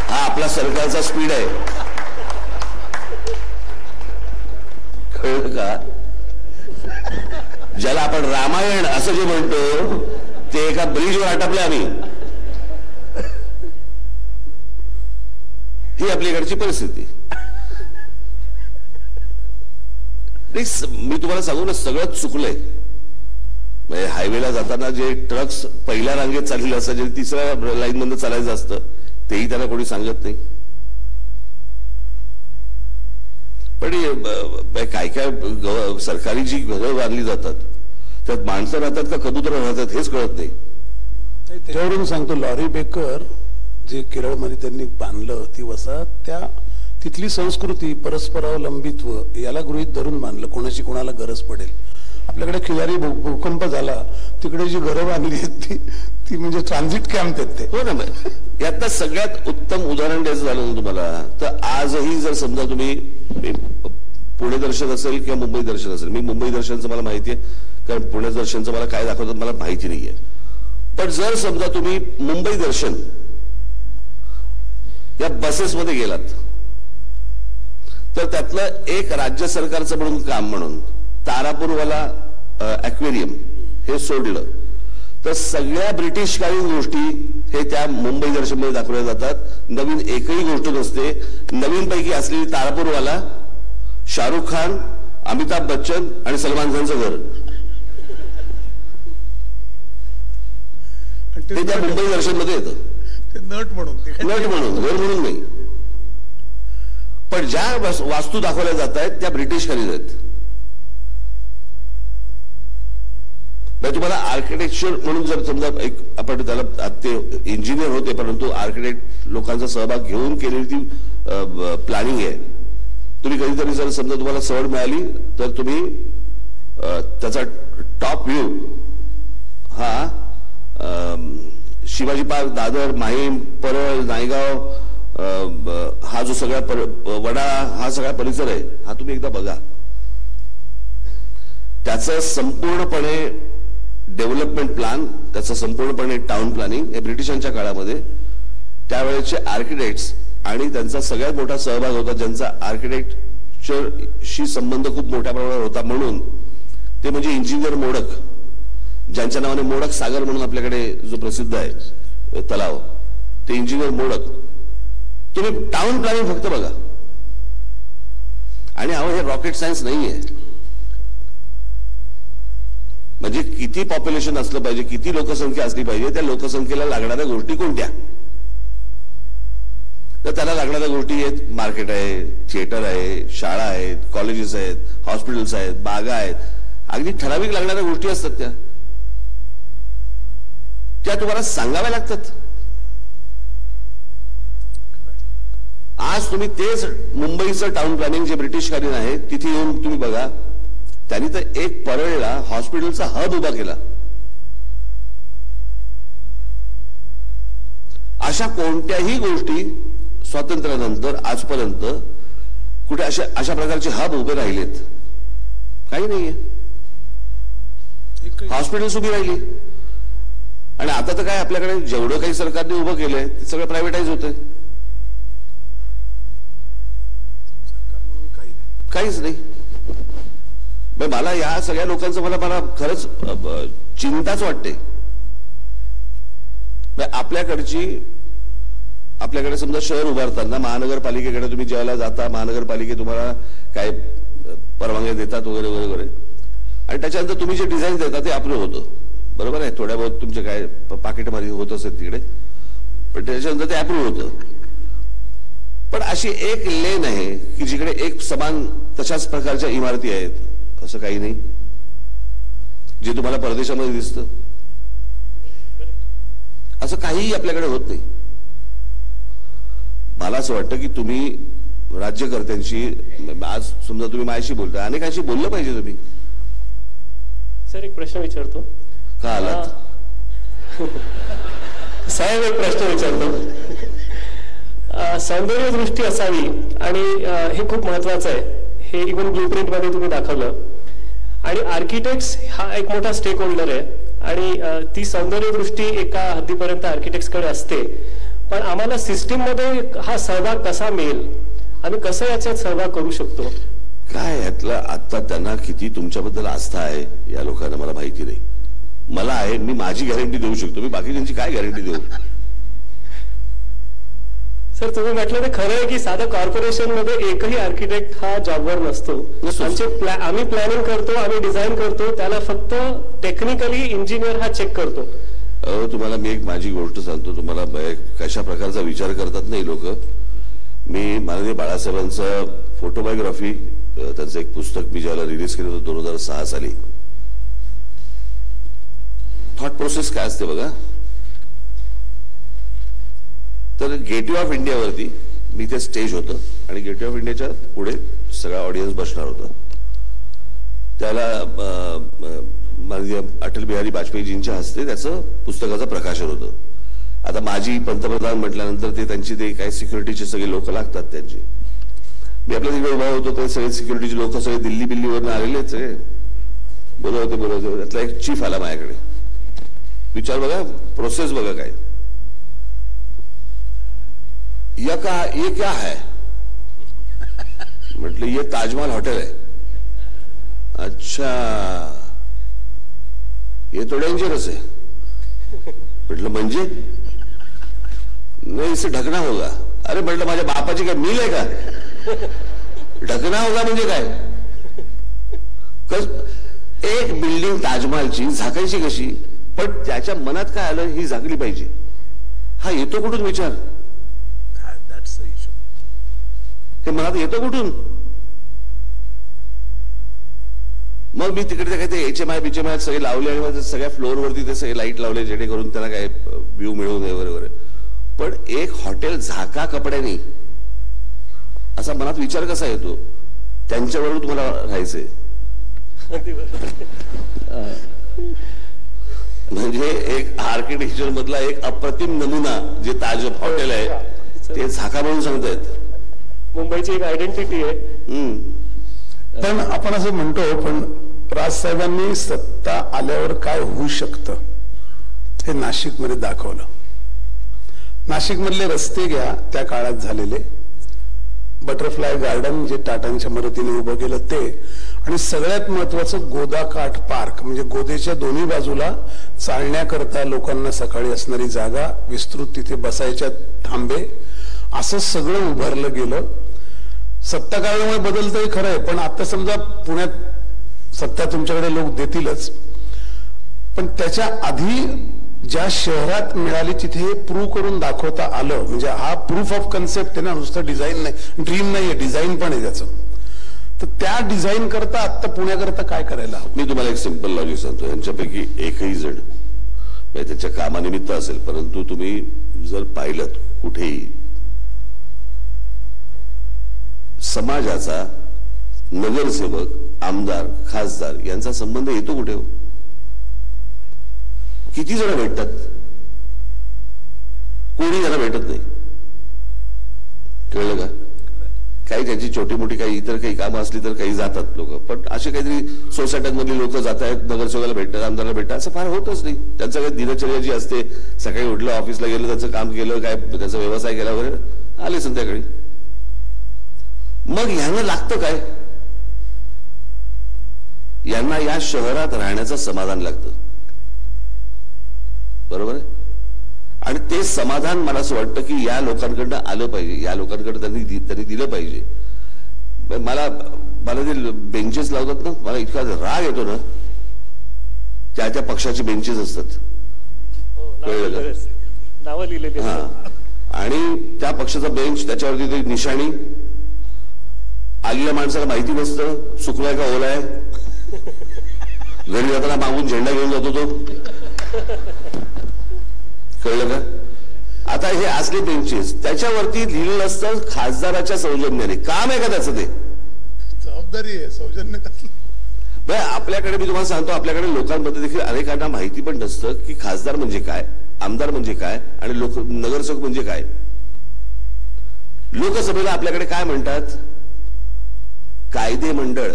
हा आपला सरकारचा स्पीड आहे, कळलं का? ज्याला आपण रामायण असं जे म्हणतो ते एका ब्रिजवर आटपलं आम्ही. ही आपल्याकडची परिस्थिती. मी तुम्हाला सांगू ना, सगळं चुकलंय. म्हणजे हायवेला जाताना जे ट्रक्स पहिल्या रांगेत चाललेलं असतं, जे तिसऱ्या लाईन मधनं चालायचं असतं, तेही त्यांना कोणी सांगत नाही. पण काय काय सरकारी जी घरं बांधली जातात त्यात माणसं राहतात का कबूतर राहतात हेच कळत नाही. त्यावरून सांगतो, लॉरी बेकर जे केरळमध्ये त्यांनी बांधलं ती वसाहत, त्या तिथली संस्कृती परस्परावलंबित्व याला गृहीत धरून बांधलं. कोणाची कोणाला गरज पडेल. आपल्याकडे खिलारी भूकंप झाला, तिकडे जी घरं बांधली आहेत ती म्हणजे ट्रान्झिट कॅम्प आहेत ते. हो ना. यातलं सगळ्यात उत्तम उदाहरण द्यायचं झालं ना तुम्हाला तर, आजही जर समजा तुम्ही पुणे दर्शन असेल किंवा मुंबई दर्शन असेल, मी मुंबई दर्शनचं मला माहिती आहे कारण पुणे दर्शनचं मला काय दाखवतात मला माहिती नाहीये, पण जर समजा तुम्ही मुंबई दर्शन या बसेसमध्ये गेलात तर त्यातलं एक राज्य सरकारचं म्हणून काम म्हणून तारापूरवाला अॅक्वेरियम हे सोडलं तर सगळ्या ब्रिटिशकालीन गोष्टी हे त्या मुंबई दर्शनमध्ये दाखवल्या जातात. नवीन एकही गोष्ट नसते. नवीन पैकी असलेली तारापूरवाला, शाहरुख खान, अमिताभ बच्चन आणि सलमान खानचं घर ते त्या मुंबई दर्शनमध्ये येतं. नट म्हणून घर म्हणून नाही, पण ज्या वास्तू दाखवल्या जात आहेत त्या ब्रिटिशकालीन आहेत. तुम्हाला आर्किटेक्चर म्हणून जर समजा एक आपण त्याला ते इंजिनियर होते परंतु आर्किटेक्ट लोकांचा सहभाग घेऊन केलेली ती प्लॅनिंग आहे. तुम्ही कधीतरी जर समजा तुम्हाला सवड मिळाली तर तुम्ही त्याचा टॉप व्ह्यू हा शिवाजी पार्क, दादर, माहीम, परळ, नायगाव हा जो सगळा वडा हा सगळा परिसर आहे हा तुम्ही एकदा बघा. त्याचं संपूर्णपणे डेव्हलपमेंट प्लॅन, त्याचं संपूर्णपणे टाउन प्लॅनिंग हे ब्रिटिशांच्या काळामध्ये त्यावेळेचे आर्किटेक्ट्स आणि त्यांचा सगळ्यात मोठा सहभाग होता, ज्यांचा आर्किटेक्चरशी संबंध खूप मोठ्या प्रमाणावर होता म्हणून ते म्हणजे इंजिनियर मोडक, ज्यांच्या नावाने मोडक सागर म्हणून आपल्याकडे जो प्रसिद्ध आहे तलाव, ते इंजिनियर मोडक तुम्ही टाउन प्लॅनिंग फक्त बघा. आणि अहो हे रॉकेट सायन्स नाही आहे. म्हणजे किती पॉप्युलेशन असलं पाहिजे, किती लोकसंख्या असली पाहिजे, त्या लोकसंख्येला लागणाऱ्या गोष्टी कोणत्या, तर त्याला लागणाऱ्या गोष्टी आहेत मार्केट आहे, थिएटर आहे, शाळा आहेत, कॉलेजेस आहेत, हॉस्पिटल्स आहेत, बागा आहेत, अगदी ठराविक लागणाऱ्या गोष्टी असतात त्या त्या तुम्हाला सांगाव्या लागतात. आज तुम्ही तेच मुंबईचं टाउन प्लॅनिंग जे ब्रिटिशकालीन आहे तिथे येऊन तुम्ही बघा, त्यांनी तर एक परळला हॉस्पिटलचा हब उभा केला. अशा कोणत्याही गोष्टी स्वातंत्र्यानंतर आजपर्यंत कुठे अशा प्रकारचे हब उभे राहिलेत काही नाहीये. हॉस्पिटल्स उभी राहिली आणि आता तर काय आपल्याकडे जेवढं काही सरकारने उभं केलंय ते सगळं प्रायव्हेटाइज होतंय, काहीच नाही. मला या सगळ्या लोकांचं मला खरंच चिंताच वाटते. आपल्याकडे समजा शहर उभारताना महानगरपालिकेकडे तुम्ही ज्याला जाता, महानगरपालिके तुम्हाला काय परवानग्या देतात वगैरे वगैरे, आणि त्याच्यानंतर तुम्ही जे डिझाईन देता ते आपलं होतं, बरोबर आहे, थोड्या बहुत तुमचे काय पाकिटमारी होत असेल तिकडे, पण त्याच्यानंतर ते अप्रूव्ह होतं. पण अशी एक लेन आहे की जिकडे एक समान तशाच प्रकारच्या इमारती आहेत असं काही नाही जे तुम्हाला परदेशामध्ये दिसतं, असं काहीही आपल्याकडे होत नाही. मला असं वाटतं की तुम्ही राज्यकर्त्यांशी, आज समजा तुम्ही माझ्याशी बोलता, अनेकांशी बोललं पाहिजे तुम्ही. सर एक प्रश्न विचारतो का आलात साहेब, एक प्रश्न विचारतो. सौंदर्य दृष्टी असावी आणि हे खूप महत्वाचं आहे, हे इव्हन ब्लूप्रिंट मध्ये तुम्ही दाखवलं, आणि आर्किटेक्ट्स हा एक मोठा स्टेक होल्डर आहे आणि ती सौंदर्य दृष्टी एका हद्दीपर्यंत आर्किटेक्ट्स कडे असते, पण आम्हाला सिस्टीम मध्ये हा सहभाग कसा मिळेल आणि कसं याच्यात सहभाग करू शकतो काय यातला. आता त्यांना किती तुमच्याबद्दल आस्था आहे या लोकांना मला माहिती नाही. मला आहे, मी माझी गॅरंटी देऊ शकतो, मी बाकीच्यांची काय गॅरंटी देऊ. सर तुम्ही म्हटलं ते खरं आहे की साधा कॉर्पोरेशन मध्ये एकही आर्किटेक्ट हा जॉबवर नसतो. आम्ही प्लॅनिंग करतो, आम्ही डिझाईन करतो, त्याला फक्त टेक्निकली इंजिनियर हा चेक करतो. तुम्हाला मी एक माझी गोष्ट सांगतो, तुम्हाला कशा प्रकारचा विचार करतात नाही लोक. मी माननीय बाळासाहेबांचं फोटोबायोग्राफी त्यांचं एक पुस्तक मी ज्याला रिलीज केलं होतं 2006 साली. थॉट प्रोसेस काय असते बघा. तर गेटवे ऑफ इंडियावरती मी ते स्टेज होतं आणि गेटवे ऑफ इंडियाच्या पुढे सगळा ऑडियन्स बसणार होता. त्याला माननीय अटल बिहारी वाजपेयीजींच्या हस्ते त्याचं पुस्तकाचं प्रकाशन होतं. आता माजी पंतप्रधान म्हटल्यानंतर ते त्यांची ते काय सिक्युरिटीचे सगळे लोक लागतात त्यांची. मी आपल्या तिकडे उभा होतो, ते सगळे सिक्युरिटीचे लोक सगळे दिल्ली बिल्लीवरून आलेले सगळे बोलवते. त्यातला एक चीफ आला माझ्याकडे, विचार बघा, प्रोसेस बघा काय, ये क्या है. म्हटलं ये ताजमहल हॉटेल है. अच्छा, ये तो डेंजरस है. म्हटलं म्हणजे? नहीं, इसे ढकना होगा. अरे म्हटलं माझ्या बापाची काय मिल आहे का, ढकना होगा म्हणजे काय. एक बिल्डिंग ताजमहलची झाकायची कशी, पण त्याच्या मनात काय आलं, ही झाकली पाहिजे, हा येतो कुठून विचार, ते मनात येतो कुठून. मग मी तिकडे काय ते HMI BHMI सगळे लावले आणि सगळ्या फ्लोअरवरती ते सगळे लाईट लावले जेणेकरून त्याला काय व्ह्यू मिळू नये वगैरे वगैरे. पण एक हॉटेल झाका कपड्याने असा मनात विचार कसा येतो, त्यांच्याबरोबर तुम्हाला राहायचंय म्हणजे एक आर्किटेक्चर मधला एक अप्रतिम नमुना जे ताज हॉटेल आहे ते झाका म्हणून सांगतायत. मुंबईची एक आयडेंटिटी आहे. पण आपण असं म्हणतो, पण राजसाहेबांनी सत्ता आल्यावर काय होऊ शकतं हे नाशिक मध्ये दाखवलं. नाशिक मधले रस्ते घ्या, त्या काळात झालेले बटरफ्लाय गार्डन जे टाटांच्या मदतीने उभं केलं ते, आणि सगळ्यात महत्वाचं गोदाकाठ पार्क, म्हणजे गोदेच्या दोन्ही बाजूला चालण्याकरता लोकांना सकाळी असणारी जागा विस्तृत, तिथे बसायच्या थांबे असं सगळं उभारलं गेलं. सत्ता काळामुळे बदलतंय खरं आहे, पण आता समजा पुण्यात सत्ता तुमच्याकडे लोक देतीलच, पण त्याच्या आधी ज्या शहरात मिळाली तिथे हे प्रूव्ह करून दाखवता आलं. म्हणजे हा प्रूफ ऑफ कन्सेप्ट आहे ना, नुसतं डिझाईन नाही, ड्रीम नाहीये, डिझाईन पण आहे त्याचं. तर त्या डिझाईन करता आता पुण्याकरता काय करायला. मी तुम्हाला एक सिंपल लॉजिक सांगतो, यांच्यापैकी एकही जण त्याच्या कामानिमित्त असेल, परंतु तुम्ही जर पाहिलं कुठेही समाजाचा नगरसेवक, आमदार, खासदार यांचा संबंध येतो कुठे हो? किती जण भेटतात? कोणी जण भेटत नाही. कळलं का? काही त्याची छोटी मोठी काही इतर काही कामं असली तर काही जातात लोक, पण असे काहीतरी सोसायट्यांमधली लोक जात आहेत, नगरसेवकाला भेटतात, आमदाराला भेटतात, असं फार होतच नाही. त्यांचं काही दिनचर्या जी असते, सकाळी उठलं, ऑफिसला गेलं, त्याचं काम केलं, काय त्याचा व्यवसाय केला वगैरे, आले संध्याकाळी. मग यांना लागतं काय? यांना या शहरात राहण्याचं समाधान लागतं, बरोबर आहे? आणि ते समाधान मला असं वाटतं की या लोकांकडनं आलं पाहिजे, या लोकांकडे त्यांनी दिलं पाहिजे. मला मला जे बेंचेस लावतात ना, मला इतका राग येतो ना, त्या त्या पक्षाचे बेंचेस असतात, नावं लिहिलेली असतात, आणि त्या पक्षाचा बेंच, त्याच्यावरती निशाणी, आलेल्या माणसाला माहिती नसतं सुकलाय का ओलाय. घरी जाताना मागून झेंडा घेऊन जातो तो, कळलं का? आता हे असले बेंचेस, त्याच्यावरती लिहिलेलं असतं खासदाराच्या सौजन्याने. काम आहे का त्याचं ते? जबाबदारी आहे, सौजन्य. आपल्याकडे मी तुम्हाला सांगतो, आपल्याकडे लोकांमध्ये देखील अनेकांना माहिती पण नसतं की खासदार म्हणजे काय, आमदार म्हणजे काय, आणि लोक नगरसेवक म्हणजे काय. लोकसभेला आपल्याकडे काय म्हणतात? कायदे मंडळ,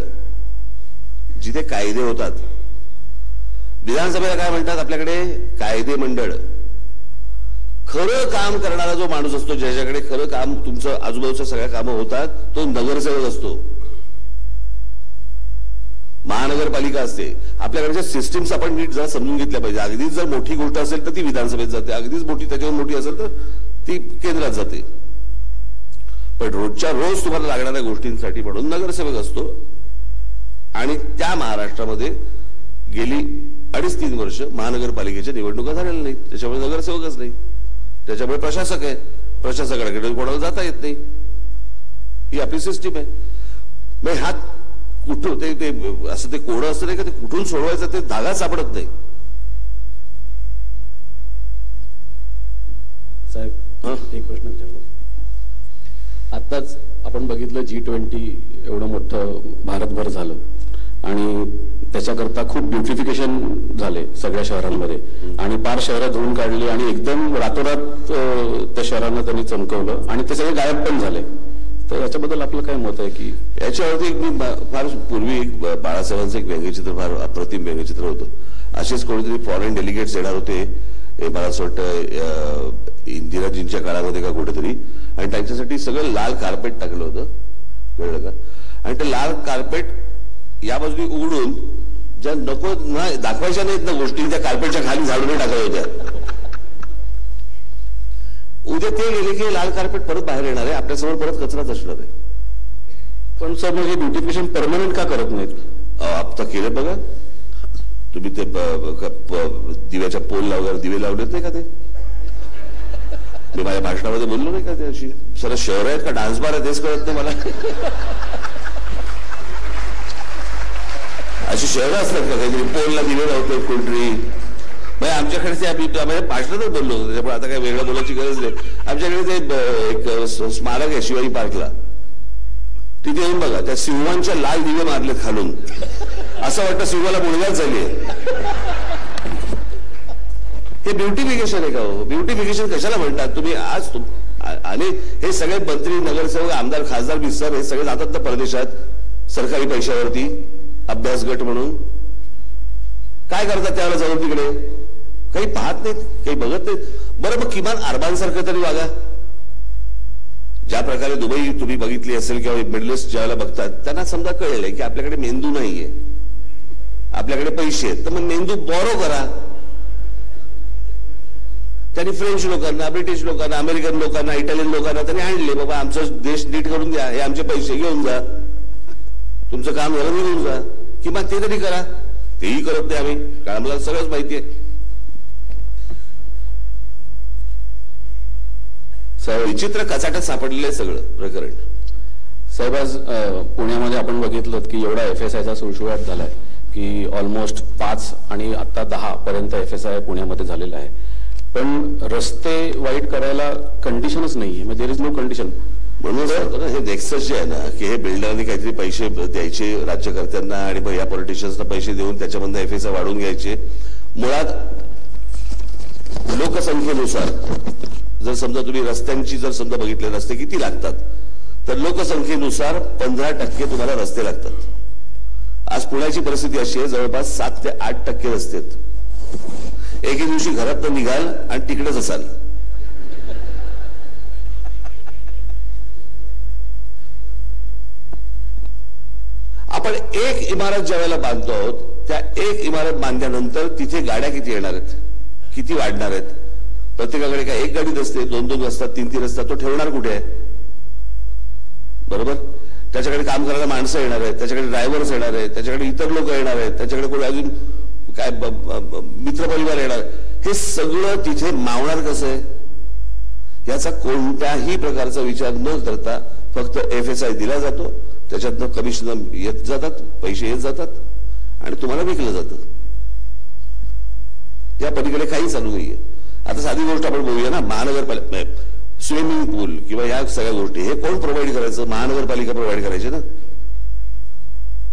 जिथे कायदे होतात. विधानसभेला काय म्हणतात? आपल्याकडे कायदे मंडळ. खरं काम करणारा जो माणूस असतो, ज्याच्याकडे खरं काम, तुमचं आजूबाजूच्या सगळ्या कामं होतात, तो नगरसेवक असतो. महानगरपालिका असते. आपल्याकडे ज्या सिस्टीम्स आपण नीट जरा समजून घेतल्या पाहिजे. अगदीच जर मोठी गोष्ट असेल तर ती विधानसभेत जाते, अगदीच मोठी त्याच्यावर मोठी असेल तर ती केंद्रात जाते, पण रोजच्या रोज तुम्हाला लागणाऱ्या गोष्टींसाठी म्हणून नगरसेवक असतो. आणि त्या महाराष्ट्रामध्ये गेली 2.5-3 वर्ष महानगरपालिकेच्या निवडणुका झालेल्या नाहीत, त्याच्यामुळे नगरसेवकच नाही, त्याच्यामुळे प्रशासक आहे, प्रशासकाकडे कोणाला जाता येत नाही, ही आपली सिस्टीम आहे. मग हा कुठं ते असं ते कोडं असतं नाही का, ते कुठून सोडवायचं ते धागा सापडत नाही. साहेब एक प्रश्न विचारला. आत्ताच आपण बघितलं G20 एवढं मोठं भारतभर झालं आणि त्याच्याकरता खूप ब्युटिफिकेशन झाले सगळ्या शहरांमध्ये, आणि पार शहरं धुवून काढली आणि एकदम रातोरात त्या शहरांना त्यांनी चमकवलं आणि ते सगळे गायब पण झाले. तर याच्याबद्दल आपलं काय मत आहे? की याच्यावरती एक मी फार पूर्वी एक बाळासाहेबांचं एक व्यंगचित्र, फार अप्रतिम व्यंगचित्र होतं. असेच कोणीतरी फॉरेन डेलिगेट्स येणार होते, मला असं वाटतं इंदिराजींच्या काळामध्ये का कुठेतरी, आणि त्यांच्यासाठी सगळं लाल कार्पेट टाकलं होतं, कळलं का? आणि ते लाल कार्पेट या बाजूनी उघडून ज्या नको ना दाखवायच्या नाहीत ना गोष्टी, त्या कार्पेटच्या खाली झाडून टाकल्या होत्या. उद्या ते गेले की लाल कार्पेट परत बाहेर येणार आहे, आपल्यासमोर परत कचराच असणार आहे. पण सर मग हे ब्युटिफिकेशन परमनंट का करत नाहीत? आता केलं बघा तुम्ही, ते दिव्याच्या पोल लावल्यावर दिवे लावलेत नाही का ते? मी माझ्या भाषणामध्ये बोललो नाही का त्याशी? सर शहर आहेत का डान्स बार आहे तेच कळत नाही मला. अशी शहरं असतात का काहीतरी पोलला दिवे लावतात कोणतरी? मग आमच्याकडे ते आम्ही भाषणातच बोललो होतो, त्याच्यामुळे आता काही वेगळ्या बोलायची गरज नाही. आमच्याकडे ते एक स्मारक आहे शिवाजी पार्कला, तिथे येऊन बघा, त्या सिंहांच्या लाल दिवे मारले खालून, असं वाटतं सिंहाला मुलगाच झाली आहे. हे ब्युटिफिकेशन आहे का हो? ब्युटिफिकेशन कशाला म्हणतात तुम्ही? आज आणि हे सगळे मंत्री, नगरसेवक, आमदार, खासदार, मिनिस्टर हे सगळे जातात ना परदेशात सरकारी पैशावरती अभ्यास गट म्हणून. काय करतात त्यावेळेला जाऊन तिकडे? काही पाहत नाहीत, काही बघत नाहीत. बरं मग किमान अरबांसारखं तरी वागा. ज्या प्रकारे दुबई तुम्ही बघितली असेल किंवा मिडलिस्ट ज्याला बघतात, त्यांना समजा कळेल की आपल्याकडे मेंदू नाहीये, आपल्याकडे पैसे आहेत, तर मग मेंदू बॉरो करा. फ्रेंच लोकांना, ब्रिटिश लोकांना, अमेरिकन लोकांना, इटालियन लोकांना आणले, बाबा आमचा देश नीट करून द्या, हे आमचे पैसे घेऊन जा, तुमचं काम झालं घेऊन जा, किंवा ते तरी करा. तेही करत नाही आम्ही, कारण मला सगळंच माहिती आहे. विचित्र कचाट्यात सापडलेलं सगळं प्रकरण. साहेब, आज पुण्यामध्ये आपण बघितलं की एवढा एफएसआयचा सुळसुळाट झालाय की ऑलमोस्ट 5 आणि आता 10 पर्यंत एफएसआय पुण्यामध्ये झालेला आहे, पण रस्ते वाईट करायला कंडिशनच नाहीये. म्हणजे देयर इज नो कंडिशन. म्हणून हे नेक्सस जे आहे ना की हे बिल्डरने काहीतरी पैसे द्यायचे राज्यकर्त्यांना आणि भैया पॉलिटिशियन्सना पैसे देऊन त्याच्यामधून एफएसआय वाढवून घ्यायचे. मुळात लोकसंख्येनुसार जर समजा तुम्ही रस्त्यांची जर समजा बघितले रस्ते किती लागतात तर लोकसंख्येनुसार 15% तुम्हाला रस्ते लागतात. आज पुण्याची परिस्थिती अशी आहे जवळपास 7 ते 8% रस्ते आहेत. एके दिवशी घरात निघाल आणि तिकडेच असाल. आपण एक इमारत ज्या वेळेला बांधतो आहोत त्या एक इमारत बांधल्यानंतर तिथे गाड्या किती येणार आहेत, किती वाढणार आहेत. प्रत्येकाकडे काय एक गाडी असते, 2-2 असतात, 3-3 असतात. तो ठेवणार कुठे आहे? बरोबर, त्याच्याकडे काम करायला माणसं येणार आहेत, त्याच्याकडे ड्रायव्हर्स येणार आहेत, त्याच्याकडे इतर लोक येणार आहेत, त्याच्याकडे कोणी अजून काय मित्रपरिवार येणार. हे सगळं तिथे मावणार कसं आहे याचा कोणत्याही प्रकारचा विचार न करता फक्त एफएसआय दिला जातो, त्याच्यातनं कमिशन येत जातात, पैसे येत जातात आणि तुम्हाला विकलं जातं. त्या पलीकडे काही चालू नाहीये. आता साधी गोष्ट आपण बोलूया ना, महानगरपालिका स्विमिंग पूल किंवा या सगळ्या गोष्टी हे कोण प्रोव्हाइड करायचं? महानगरपालिका प्रोव्हाइड करायची ना.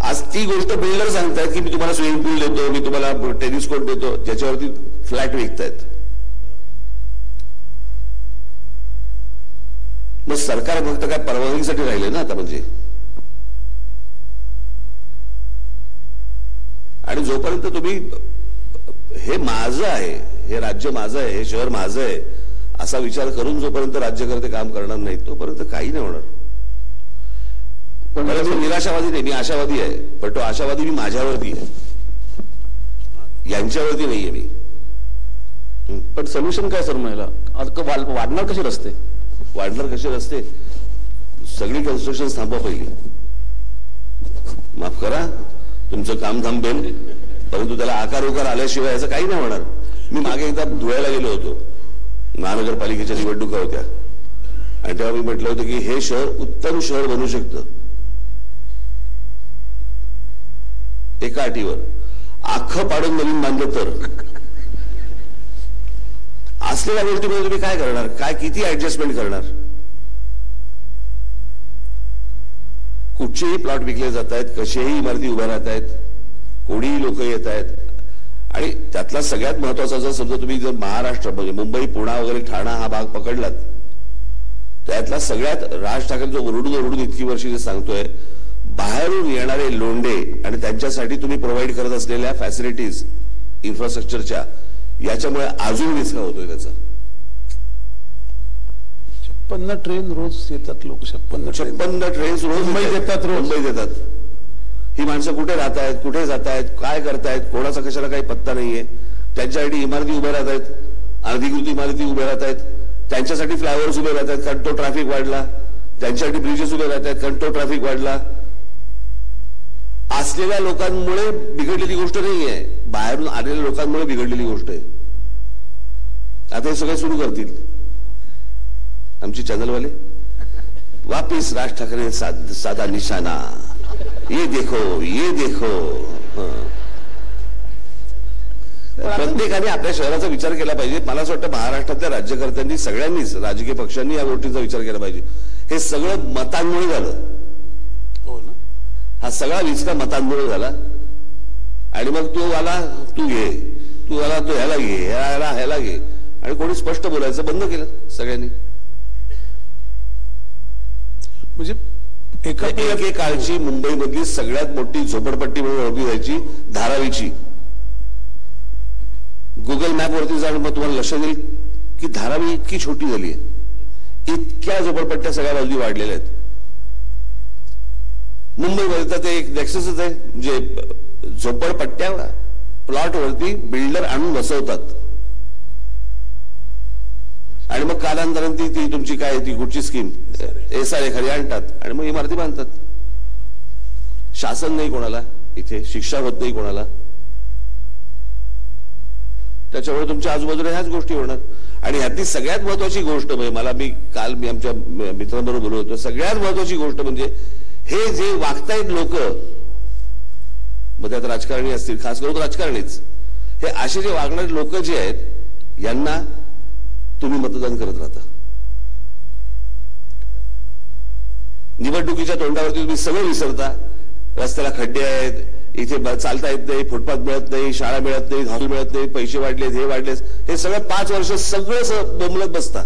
आज ती गोष्ट बिल्डर सांगतात की मी तुम्हाला स्विमिंग पूल देतो, मी तुम्हाला टेनिस कोर्ट देतो, ज्याच्यावरती फ्लॅट विकतायत. मग सरकार फक्त काय परवानगीसाठी राहिले ना आता. म्हणजे आणि जोपर्यंत तुम्ही हे माझं आहे, हे राज्य माझं आहे, हे शहर माझं आहे असा विचार करून जोपर्यंत राज्यकर्ते काम करणार नाही तोपर्यंत काही नाही होणार. पण मला मी निराशावादी नाही, मी आशावादी आहे. पण तो आशावादी मी माझ्यावरती आहे, यांच्यावरती नाहीये मी. पण सोल्युशन काय सर? मला वाढणार कसे रस्ते, वाढणार कसे रस्ते? सगळी कन्स्ट्रक्शन थांबवा पहिली. माफ करा, तुमचं काम थांबेल परंतु त्याला आकार उकार आल्याशिवाय याचं काही नाही होणार. मी मागे एकदा धुळ्याला गेलो होतो, महानगरपालिकेच्या निवडणुका होत्या आणि तेव्हा मी म्हटलं होतं की हे शहर उत्तम शहर बनू शकतं. एका अटीवर आखं पाडून नवीन बांधलं तर. असलेल्या गोष्टीमध्ये तुम्ही काय करणार, काय किती ऍडजस्टमेंट करणार? कुठचेही प्लॉट विकले जात आहेत, कसेही इमारती उभ्या राहत आहेत, कोणीही लोक येत आहेत. आणि त्यातला सगळ्यात महत्वाचा जर समजा तुम्ही जर महाराष्ट्र म्हणजे मुंबई, पुणे वगैरे ठाणा हा भाग पकडलात त्यातला सगळ्यात राज ठाकरे जो ओरडून ओरडून इतकी वर्ष जे सांगतोय, बाहेरून येणारे लोंढे आणि त्यांच्यासाठी तुम्ही प्रोव्हाइड करत असलेल्या फॅसिलिटीज इन्फ्रास्ट्रक्चरच्या याच्यामुळे अजून विसरा होतोय त्याचा. 56 ट्रेन रोज येतात लोक, 56 ट्रेन रोज मुंबईत येतात. ही माणसं कुठे राहत आहेत, कुठे जात आहेत, काय करतायत, कोणाचा कशाला काही पत्ता नाहीये. त्यांच्यासाठी इमारती उभ्या राहत आहेत, अर्धीकृत इमारती उभ्या राहत आहेत. त्यांच्यासाठी फ्लायओव्हर्स उभे राहतात कारण तो ट्रॅफिक वाढला, त्यांच्यासाठी ब्रिजेस उभे राहतात कारण तो ट्रॅफिक वाढला. असलेल्या लोकांमुळे बिघडलेली गोष्ट नाही आहे, बाहेरून आलेल्या लोकांमुळे बिघडलेली गोष्ट आहे. आता हे सगळं सुरू करतील आमचे चॅनलवाले, वापिस राज ठाकरे साधा निशाणा, ये देखो ये देखो. प्रत्येकाने आपल्या शहराचा विचार केला पाहिजे. मला असं वाटतं महाराष्ट्रातल्या राज्यकर्त्यांनी, सगळ्यांनीच राजकीय पक्षांनी या गोष्टींचा विचार केला पाहिजे. हे सगळं मतांमुळे झालं हो ना. हा सगळा विचका मतांमुळे झाला आणि मग तो आला तू घे, तू आला तो ह्याला घे, ह्याला ह्याला घे आणि कोणी स्पष्ट बोलायचं बंद केलं सगळ्यांनी. म्हणजे एकेकाळची मुंबईमधली सगळ्यात मोठी झोपडपट्टी म्हणून ओळखली जायची धारावीची. गुगल मॅप वरती जाऊन मग तुम्हाला लक्षात येईल की धारावी इतकी छोटी झाली आहे, इतक्या झोपडपट्ट्या सगळ्या बाजूनी वाढलेल्या आहेत. मुंबईमध्ये तर ते एक नेक्ससच आहे, जे झोपडपट्ट्या प्लॉट वरती बिल्डर आणून बसवतात आणि मग कालांतराने ती ती तुमची काय ती कुठची स्कीम एसआरए खरी आणतात आणि मग इमारती बांधतात. शासन नाही कोणाला, इथे शिक्षा होत नाही कोणाला, त्याच्यामुळे तुमच्या आजूबाजूला ह्याच गोष्टी होणार. आणि यातली सगळ्यात महत्वाची गोष्ट म्हणजे मला मी काल मी आमच्या मित्रांबरोबर बोललो होतो, सगळ्यात महत्वाची गोष्ट म्हणजे हे जे वागतायत लोक, मग त्यात राजकारणी असतील, खास करून राजकारणीच, हे असे जे वागणारे लोक जे आहेत यांना तुम्ही मतदान करत राहता. निवडणुकीच्या तोंडावरती तुम्ही सगळं विसरता. रस्त्याला खड्डे आहेत, इथे चालता येत नाही, फुटपाथ मिळत नाही, शाळा मिळत नाही, हॉल मिळत नाही, पैसे वाढलेत, हे वाढलेत, हे सगळं 5 वर्ष सगळं बोंबलत बसता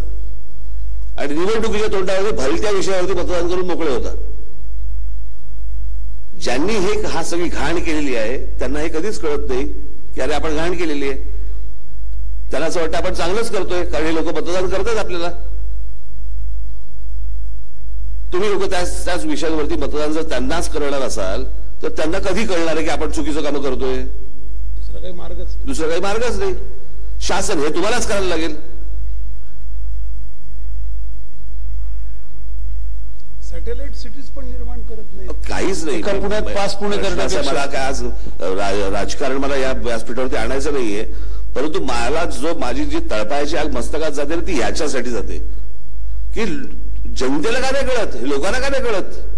आणि निवडणुकीच्या तोंडावरती भलत्या विषयावरती मतदान करून मोकळे होता. ज्यांनी हे हा सगळी घाण केलेली आहे त्यांना हे कधीच कळत नाही की अरे आपण घाण केलेली आहे. त्यांना असं वाटतं आपण चांगलंच करतोय कारण हे लोक मतदान करतात आपल्याला. तुम्ही लोक त्याच विषयांवरती मतदान जर त्यांनाच करणार असाल तर त्यांना कधी कळणार आहे की आपण चुकीचं काम करतोय? दुसरा काही मार्गच नाही. शासन हे तुम्हालाच करायला लागेल. सॅटेलाइट सिटीज पण निर्माण करत नाही, काहीच नाही. मला काय आज राजकारण मला या व्यासपीठावरती आणायचं नाहीये, परंतु मला जो माझी जी तळपायची आग मस्तकात जाते ती ह्याच्यासाठी जाते की जनतेला काय नाही कळत, लोकांना काय नाही कळत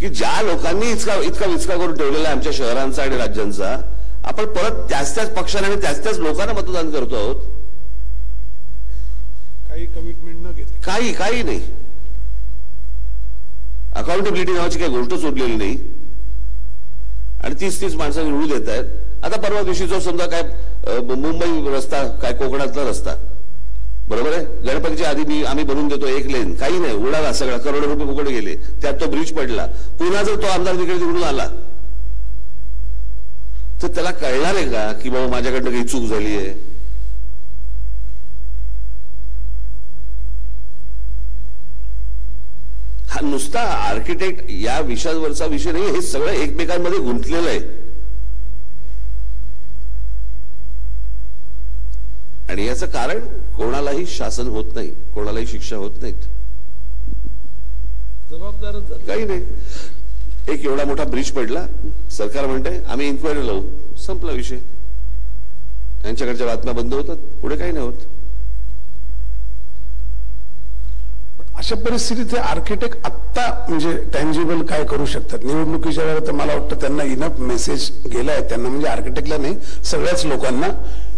की ज्या लोकांनी इतका विचका करून ठेवलेला आहे आमच्या शहरांचा आणि राज्यांचा, आपण परत त्याच पक्षाला आणि त्याच लोकांना मतदान करतो आहोत. काही कमिटमेंट न घेत काही नाही. अकाउंटेबिलिटी नावाची काही गोष्टच उरलेली नाही आणि तीच माणसं निवडू देत आहेत. आता परवा दिवशी जो समजा काय मुंबई रस्ता, काय कोकणातला रस्ता, बरोबर आहे, गणपतीच्या आधी आम्ही बनवून देतो एक लेन, काही नाही, उडाला सगळा, करोडो रुपये फुकट गेले, त्यात तो ब्रिज पडला. पुन्हा जर तो आमदार तिकडे निवडून आला तर त्याला कळणार आहे का की बाबा माझ्याकडनं काही चूक झाली आहे? हा नुसता आर्किटेक्ट या विषयावरचा विषय नाही, हे सगळं एकमेकांमध्ये गुंतलेलं आहे. आणि याचं कारण कोणालाही शासन होत नाही, कोणालाही शिक्षा होत नाहीत, जबाबदारच काही नाही. एक एवढा मोठा ब्रिज पडला, सरकार म्हणते आम्ही इन्क्वायरी लावू, संपला विषय. यांच्याकडच्या बातम्या बंद होतात, पुढे काही नाही होत. अशा परिस्थितीत आर्किटेक्ट आत्ता म्हणजे टँजिबल काय करू शकतात? निवडणुकीच्या वेळेला तर मला वाटतं त्यांना इनफ मेसेज गेलाय त्यांना, म्हणजे आर्किटेक्टला नाही, सगळ्याच लोकांना.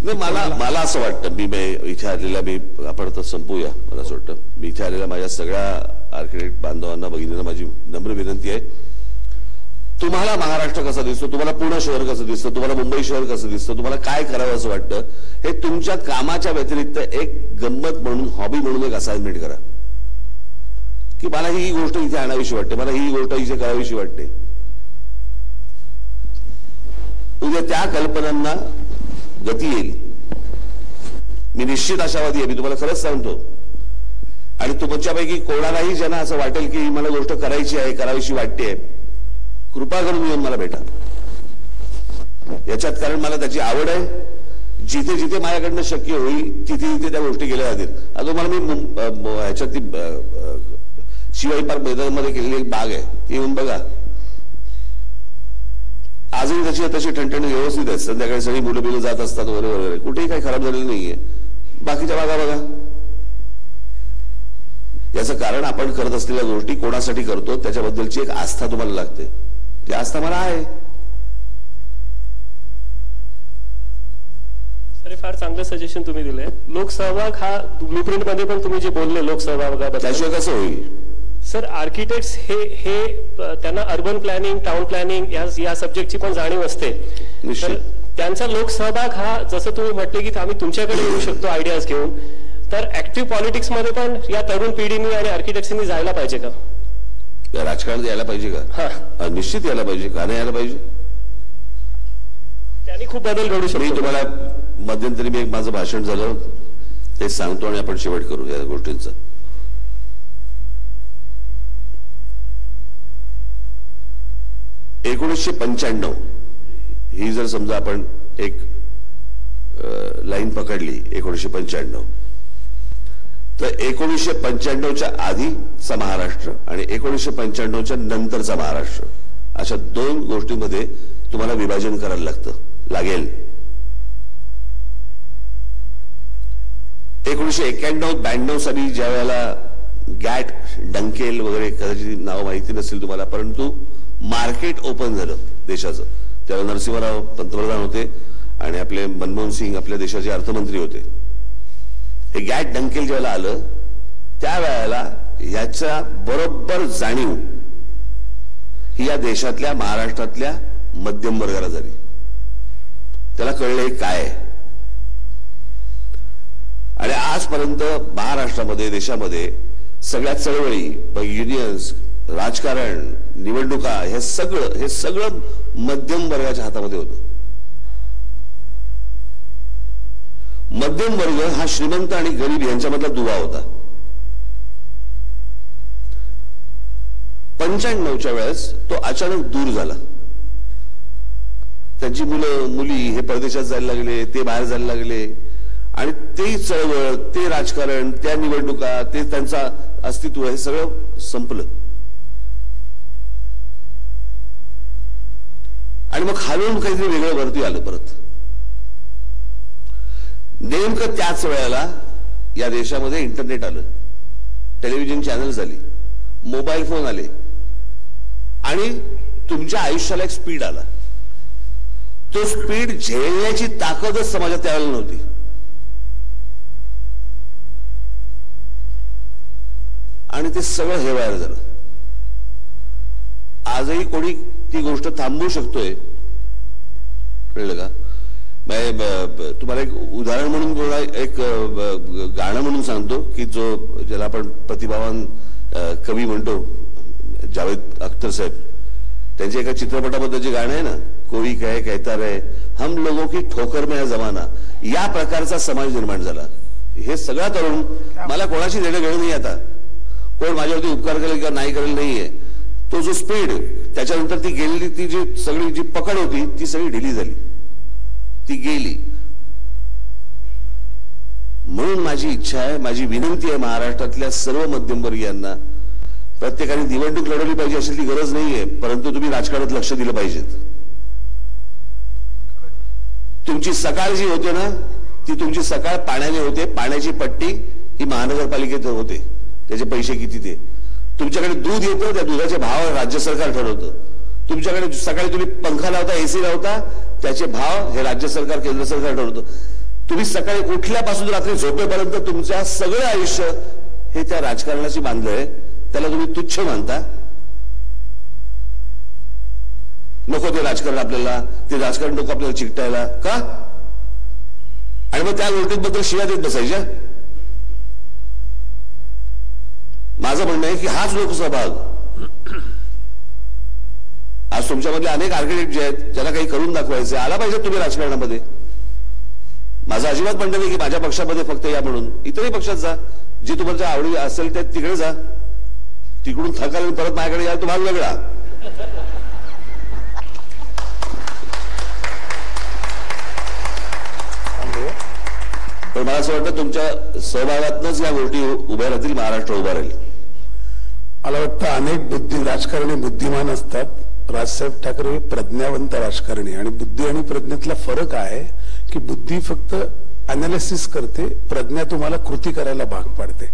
मला असं वाटतं, मी इथे आलेला, मी आपण तर संपूया, मला असं वाटतं मी इथे आलेल्या माझ्या सगळ्या आर्किटेक्ट बांधवांना, भगिनींना माझी नम्र विनंती आहे, तुम्हाला महाराष्ट्र कसा दिसतो, तुम्हाला पुणे शहर कसं दिसतं, तुम्हाला मुंबई शहर कसं दिसतं, तुम्हाला काय करावं असं वाटतं, हे तुमच्या कामाच्या व्यतिरिक्त एक गंमत म्हणून, हॉबी म्हणून एक असाइनमेंट करा की मला ही गोष्ट इथे आणावीशी वाटते, मला ही गोष्ट इथे करावीशी वाटते. उद्या त्या कल्पनांना गती येईल. मी निश्चित आशावादी आहे, मी तुम्हाला खरंच सांगतो. आणि तुमच्यापैकी कोणालाही ज्यांना असं वाटेल की मला गोष्ट करायची आहे, करावीशी वाटते, कृपा करून येऊन मला भेटा याच्यात, कारण मला त्याची आवड आहे. जिथे जिथे माझ्याकडनं शक्य होईल तिथे तिथे त्या गोष्टी केल्या जातील. आता मला मी ह्याच्यातली शिवाजी पार्क मैदानामध्ये केलेली एक बाग आहे, ती येऊन बघा, आजही त्याची तशी ठणठणी व्यवस्थित आहेत. संध्याकाळी सगळी मुलं बिलं जात असतात वगैरे वगैरे, कुठेही काही खराब झालेलं नाहीये. बाकीच्या बागा बघा. याचं कारण आपण करत असलेल्या गोष्टी कोणासाठी करतो त्याच्याबद्दलची एक आस्था तुम्हाला लागते. ती आस्था मला आहे. अरे फार चांगलं सजेशन तुम्ही दिलंय. लोकसहभाग हा ब्लूप्रिंट मध्ये पण तुम्ही जे बोलले लोकसहभागाबद्दल, त्याशिवाय कसं होईल सर? आर्किटेक्ट्स हे त्यांना अर्बन प्लॅनिंग, टाउन प्लॅनिंग या सब्जेक्टची पण जाणीव असते. त्यांचा लोकसहभाग हा, जसं तुम्ही म्हटले की आम्ही तुमच्याकडे येऊ शकतो आयडियाज घेऊन, तर ऍक्टिव्ह पॉलिटिक्स मध्ये पण या तरुण पिढीने आणि आर्किटेक्ट्सनी जायला पाहिजे का? राजकारण यायला पाहिजे का? हा, निश्चित यायला पाहिजे. का नाही यायला पाहिजे? त्यांनी खूप बदल घडू शकतो. मी तुम्हाला मध्यंतरी मी एक माझं भाषण झालं ते सांगतो आणि आपण शेवट करू या गोष्टींचा. $1995 ही जर समजा आपण एक लाईन पकडली, 1995 तर 1995च्या आधी महाराष्ट्र आणि 1995च्या नंतरचा महाराष्ट्र अशा दोन गोष्टींमध्ये तुम्हाला विभाजन करायला लागेल। 1991-92 साली ज्यावेळेला गॅट डंकेल वगैरे कदाचित नाव माहिती नसेल तुम्हाला, परंतु मार्केट ओपन झालं देशाचं, त्यावेळेला नरसिंहराव पंतप्रधान होते आणि आपले मनमोहन सिंग आपल्या देशाचे अर्थमंत्री होते। हे गॅट डंकेल ज्याला आलं त्यावेळेला याचा बरोबर जाणीव ही या देशातल्या महाराष्ट्रातल्या मध्यम वर्गाला झाली। त्याला कळले काय, आणि आजपर्यंत महाराष्ट्रामध्ये देशामध्ये सगळ्या चळवळी, मग युनियन्स, राजकारण, निवडणुका, हे सगळं मध्यम वर्गाच्या हातामध्ये होतं। मध्यम वर्ग हा श्रीमंत आणि गरीब यांच्यामधला दुवा होता। 95च्या वेळेस तो अचानक दूर झाला। त्यांची मुलं मुली हे परदेशात जायला लागले, ते बाहेर जायला लागले आणि ते चळवळ, ते राजकारण, त्या निवडणुका, ते त्यांचा अस्तित्व हे सगळं संपलं। आणि मग खालून काहीतरी वेगळं वरती आलं। परत नेमकं त्याच वेळेला या देशामध्ये इंटरनेट आलं, टेलिव्हिजन चॅनल्स आली, मोबाईल फोन आले आणि तुमच्या आयुष्याला एक स्पीड आला। तो स्पीड झेलण्याची ताकदच समाजात त्यावेळेला नव्हती। आणि ते सगळं हे वायर झालं। आजही कोणी ती गोष्ट थांबवू शकतोय, कळलं का? तुम्हाला एक उदाहरण म्हणून एक गाणं म्हणून सांगतो की जो ज्याला आपण प्रतिभावान कवी म्हणतो, जावेद अख्तर साहेब, त्यांच्या एका चित्रपटाबद्दल जे गाणं आहे ना, कोई कहे कहता रहे हम लोगों की ठोकर में है जमाना, या प्रकारचा समाज निर्माण झाला। हे सगळा तरुण, मला कोणाशी देणं घेणं नाही, आता कोण माझ्यावरती उपकार करेल किंवा नाही करेल नाहीये, तो जो स्पीड त्याच्यानंतर ती गेलेली, ती जी सगळी जी पकड होती ती सगळी ढिली झाली, ती गेली। म्हणून माझी इच्छा आहे, माझी विनंती आहे महाराष्ट्रातल्या सर्व मध्यमवर्गीयांना, प्रत्येकाने निवडणूक लढवली पाहिजे अशी ती गरज नाहीये, परंतु तुम्ही राजकारणात लक्ष दिलं पाहिजेत। तुमची सकाळ जी होते ना, ती तुमची सकाळ पाण्याने होते, पाण्याची पट्टी ही महानगरपालिकेत होते, त्याचे पैसे किती ते, तुमच्याकडे दूध येतं त्या दुधाचे भाव राज्य सरकार ठरवतं, तुमच्याकडे सकाळी तुम्ही पंखा लावता, एसी लावता, त्याचे भाव हे राज्य सरकार केंद्र सरकार ठरवतं। तुम्ही सकाळी उठल्यापासून रात्री झोपेपर्यंत तुमचं सगळं आयुष्य हे त्या राजकारणाशी बांधलंय, त्याला तुम्ही तुच्छ मानता। नको ते राजकारण आपल्याला, ते राजकारण नको आपल्याला चिकटायला का? आणि मग त्या गोष्टींबद्दल शिव्या देत बसायच्या। माझं म्हणणं आहे की हाच लोकसहभाग आज तुमच्यामधले अनेक आर्किटेक्ट जे आहेत ज्याला काही करून दाखवायचं आला पाहिजे तुम्ही राजकारणामध्ये। माझं अजिबात म्हणणं नाही की माझ्या पक्षामध्ये फक्त या म्हणून, इतरही पक्षात जा, जे तुम्हाला आवडी असेल ते तिकडे जा, तिकडून थकाल परत माझ्याकडे या तुम्हाला वेगळा। पण मला असं वाटतं तुमच्या सहभागातनच या गोष्टी उभ्या राहतील, महाराष्ट्र उभा राहील। मला वाटतं अनेक राजकारणी बुद्धिमान असतात, राजसाहेब ठाकरे प्रज्ञावंत राजकारणी, आणि बुद्धी आणि प्रज्ञेतला फरक आहे की बुद्धी फक्त अनालिसिस करते, प्रज्ञा तुम्हाला कृती करायला भाग पाडते।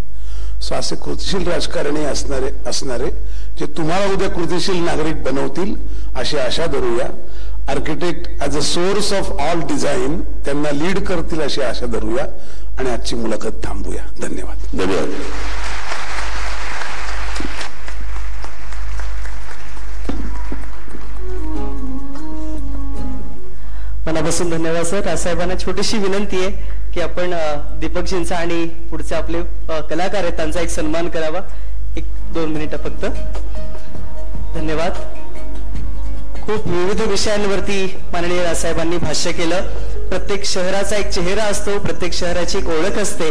सो असे कृतिशील राजकारणी असणारे जे तुम्हाला उद्या कृतिशील नागरिक बनवतील अशी आशा धरूया। Architect as a source of all design त्यांना लीड करतील अशी आशा धरूया आणि आजची मुलाखत थांबूया। धन्यवाद। धन्यवाद। मनापासून धन्यवाद सर। राजसाहेबांना छोटीशी विनंती आहे की आपण दीपकजींचा आणि पुढचे आपले कलाकार आहेत त्यांचा एक सन्मान करावा, 1-2 मिनिटं फक्त। धन्यवाद। खूप विविध विषयांवरती माननीय राजसाहेबांनी भाष्य केलं। प्रत्येक शहराचा एक चेहरा असतो, प्रत्येक शहराची एक ओळख असते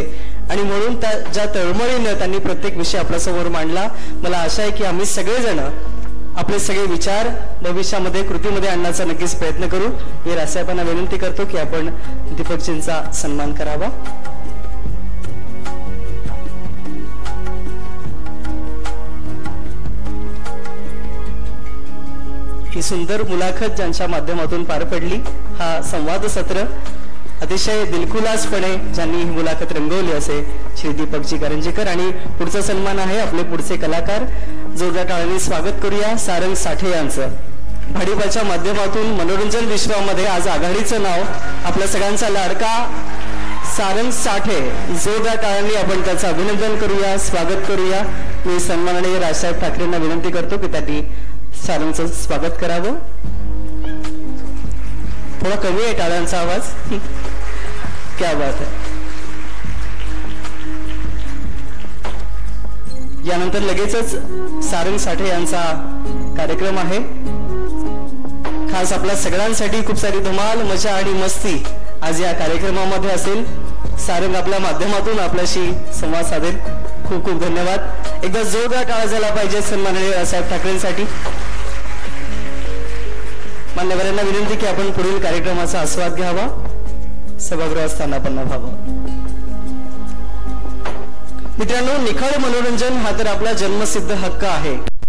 आणि म्हणून ज्या तळमळीनं त्यांनी प्रत्येक विषय आपल्यासमोर मांडला, मला आशा आहे की आम्ही सगळेजण आपले सगळे विचार भविष्यामध्ये कृतीमध्ये आणण्याचा नक्कीच प्रयत्न करू। मी राजसाहेबांना विनंती करतो की आपण दीपकजींचा सन्मान करावा। ही सुंदर मुलाखत ज्यांच्या माध्यमातून पार पडली. हा संवाद सत्र अतिशय दिलखुलासपणे ज्यांनी ही मुलाखत रंगवली असे श्री दीपकजी करंजीकर. आणि पुढचा सन्मान आहे आपले पुढचे कलाकार. जोरदार टाळ्यांनी स्वागत करूया सारंग साठे यांचं. भाडीपाच्या माध्यमातून मनोरंजन विश्वामध्ये आज आघाडीचं नाव आपल्या सगळ्यांचा लाडका सारंग साठे, जोरदार टाळ्यांनी आपण त्याचं अभिनंदन करूया, स्वागत करूया. मी सन्माननीय राजसाहेब ठाकरेंना विनंती करतो की त्यांनी सारंगचं स्वागत करावं. थोडा कमी आहे टाळ्यांचा आवाज. क्या बात आहे. यानंतर लगेचच सारंग साठे यांचा कार्यक्रम आहे. खास आपल्या सगळ्यांसाठी खूप सारी धमाल, मजा आणि मस्ती आज या कार्यक्रमामध्ये असेल. सारंग आपल्या माध्यमातून आपल्याशी संवाद साधेल. खूप खूप धन्यवाद. एकदा जोरदार टाळा झाला पाहिजे सन्माननीय राजसाहेब ठाकरेंसाठी. मान्यवरांना विनंती की आपण पुढील कार्यक्रमाचा आस्वाद घ्यावा. सभागृहात स्थानापन्न व्हावं. मित्रांनो, निखळ मनोरंजन हा तर आपला जन्मसिद्ध हक्क आहे.